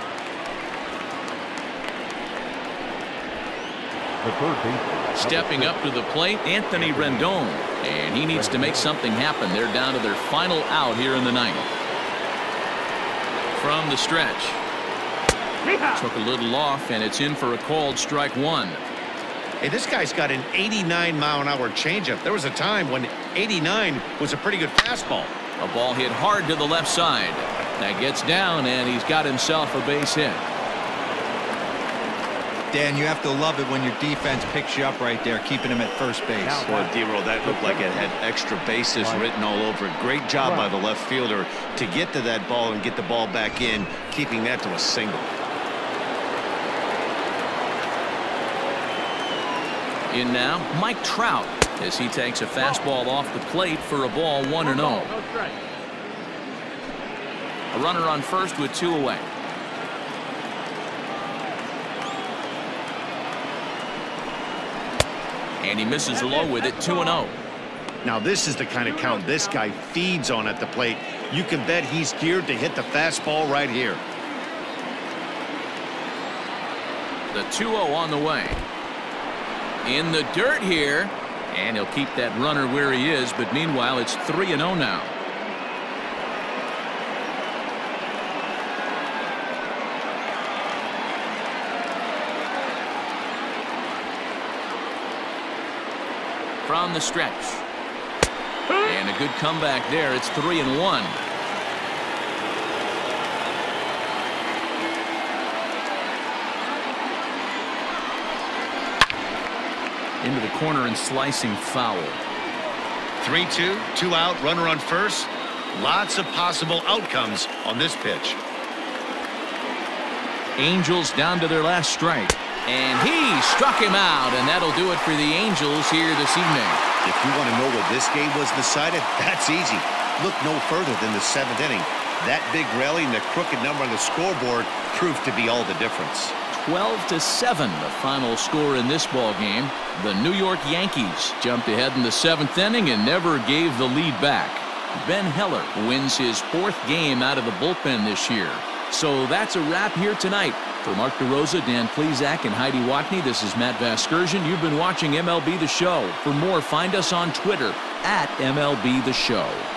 Stepping up to the plate, Anthony Rendon, and he needs to make something happen. They're down to their final out here in the ninth. From the stretch, took a little off, and it's in for a called strike one. Hey, this guy's got an 89-mile-an-hour changeup. There was a time when 89 was a pretty good fastball. A ball hit hard to the left side. That gets down, and he's got himself a base hit. Dan, you have to love it when your defense picks you up right there, keeping him at first base. Boy, D-roll, that looked like it had extra bases written all over it. Great job by the left fielder to get to that ball and get the ball back in, keeping that to a single. In now, Mike Trout, as he takes a fastball off the plate for a ball, 1-0. A runner on first with two away. And he misses low with it, 2-0. Now this is the kind of count this guy feeds on at the plate. You can bet he's geared to hit the fastball right here. The 2-0 on the way. In the dirt here. And he'll keep that runner where he is, but meanwhile it's 3-0 now. From the stretch. And a good comeback there. It's 3-1. Into the corner and slicing foul. 3-2, two out, runner on first. Lots of possible outcomes on this pitch. Angels down to their last strike. And he struck him out, and that'll do it for the Angels here this evening. If you want to know where this game was decided, that's easy. Look no further than the seventh inning. That big rally and the crooked number on the scoreboard proved to be all the difference. 12-7, the final score in this ball game. The New York Yankees jumped ahead in the seventh inning and never gave the lead back. Ben Heller wins his fourth game out of the bullpen this year. So that's a wrap here tonight. For Mark DeRosa, Dan Plesac, and Heidi Watney, this is Matt Vasgersian. You've been watching MLB The Show. For more, find us on Twitter @MLB The Show.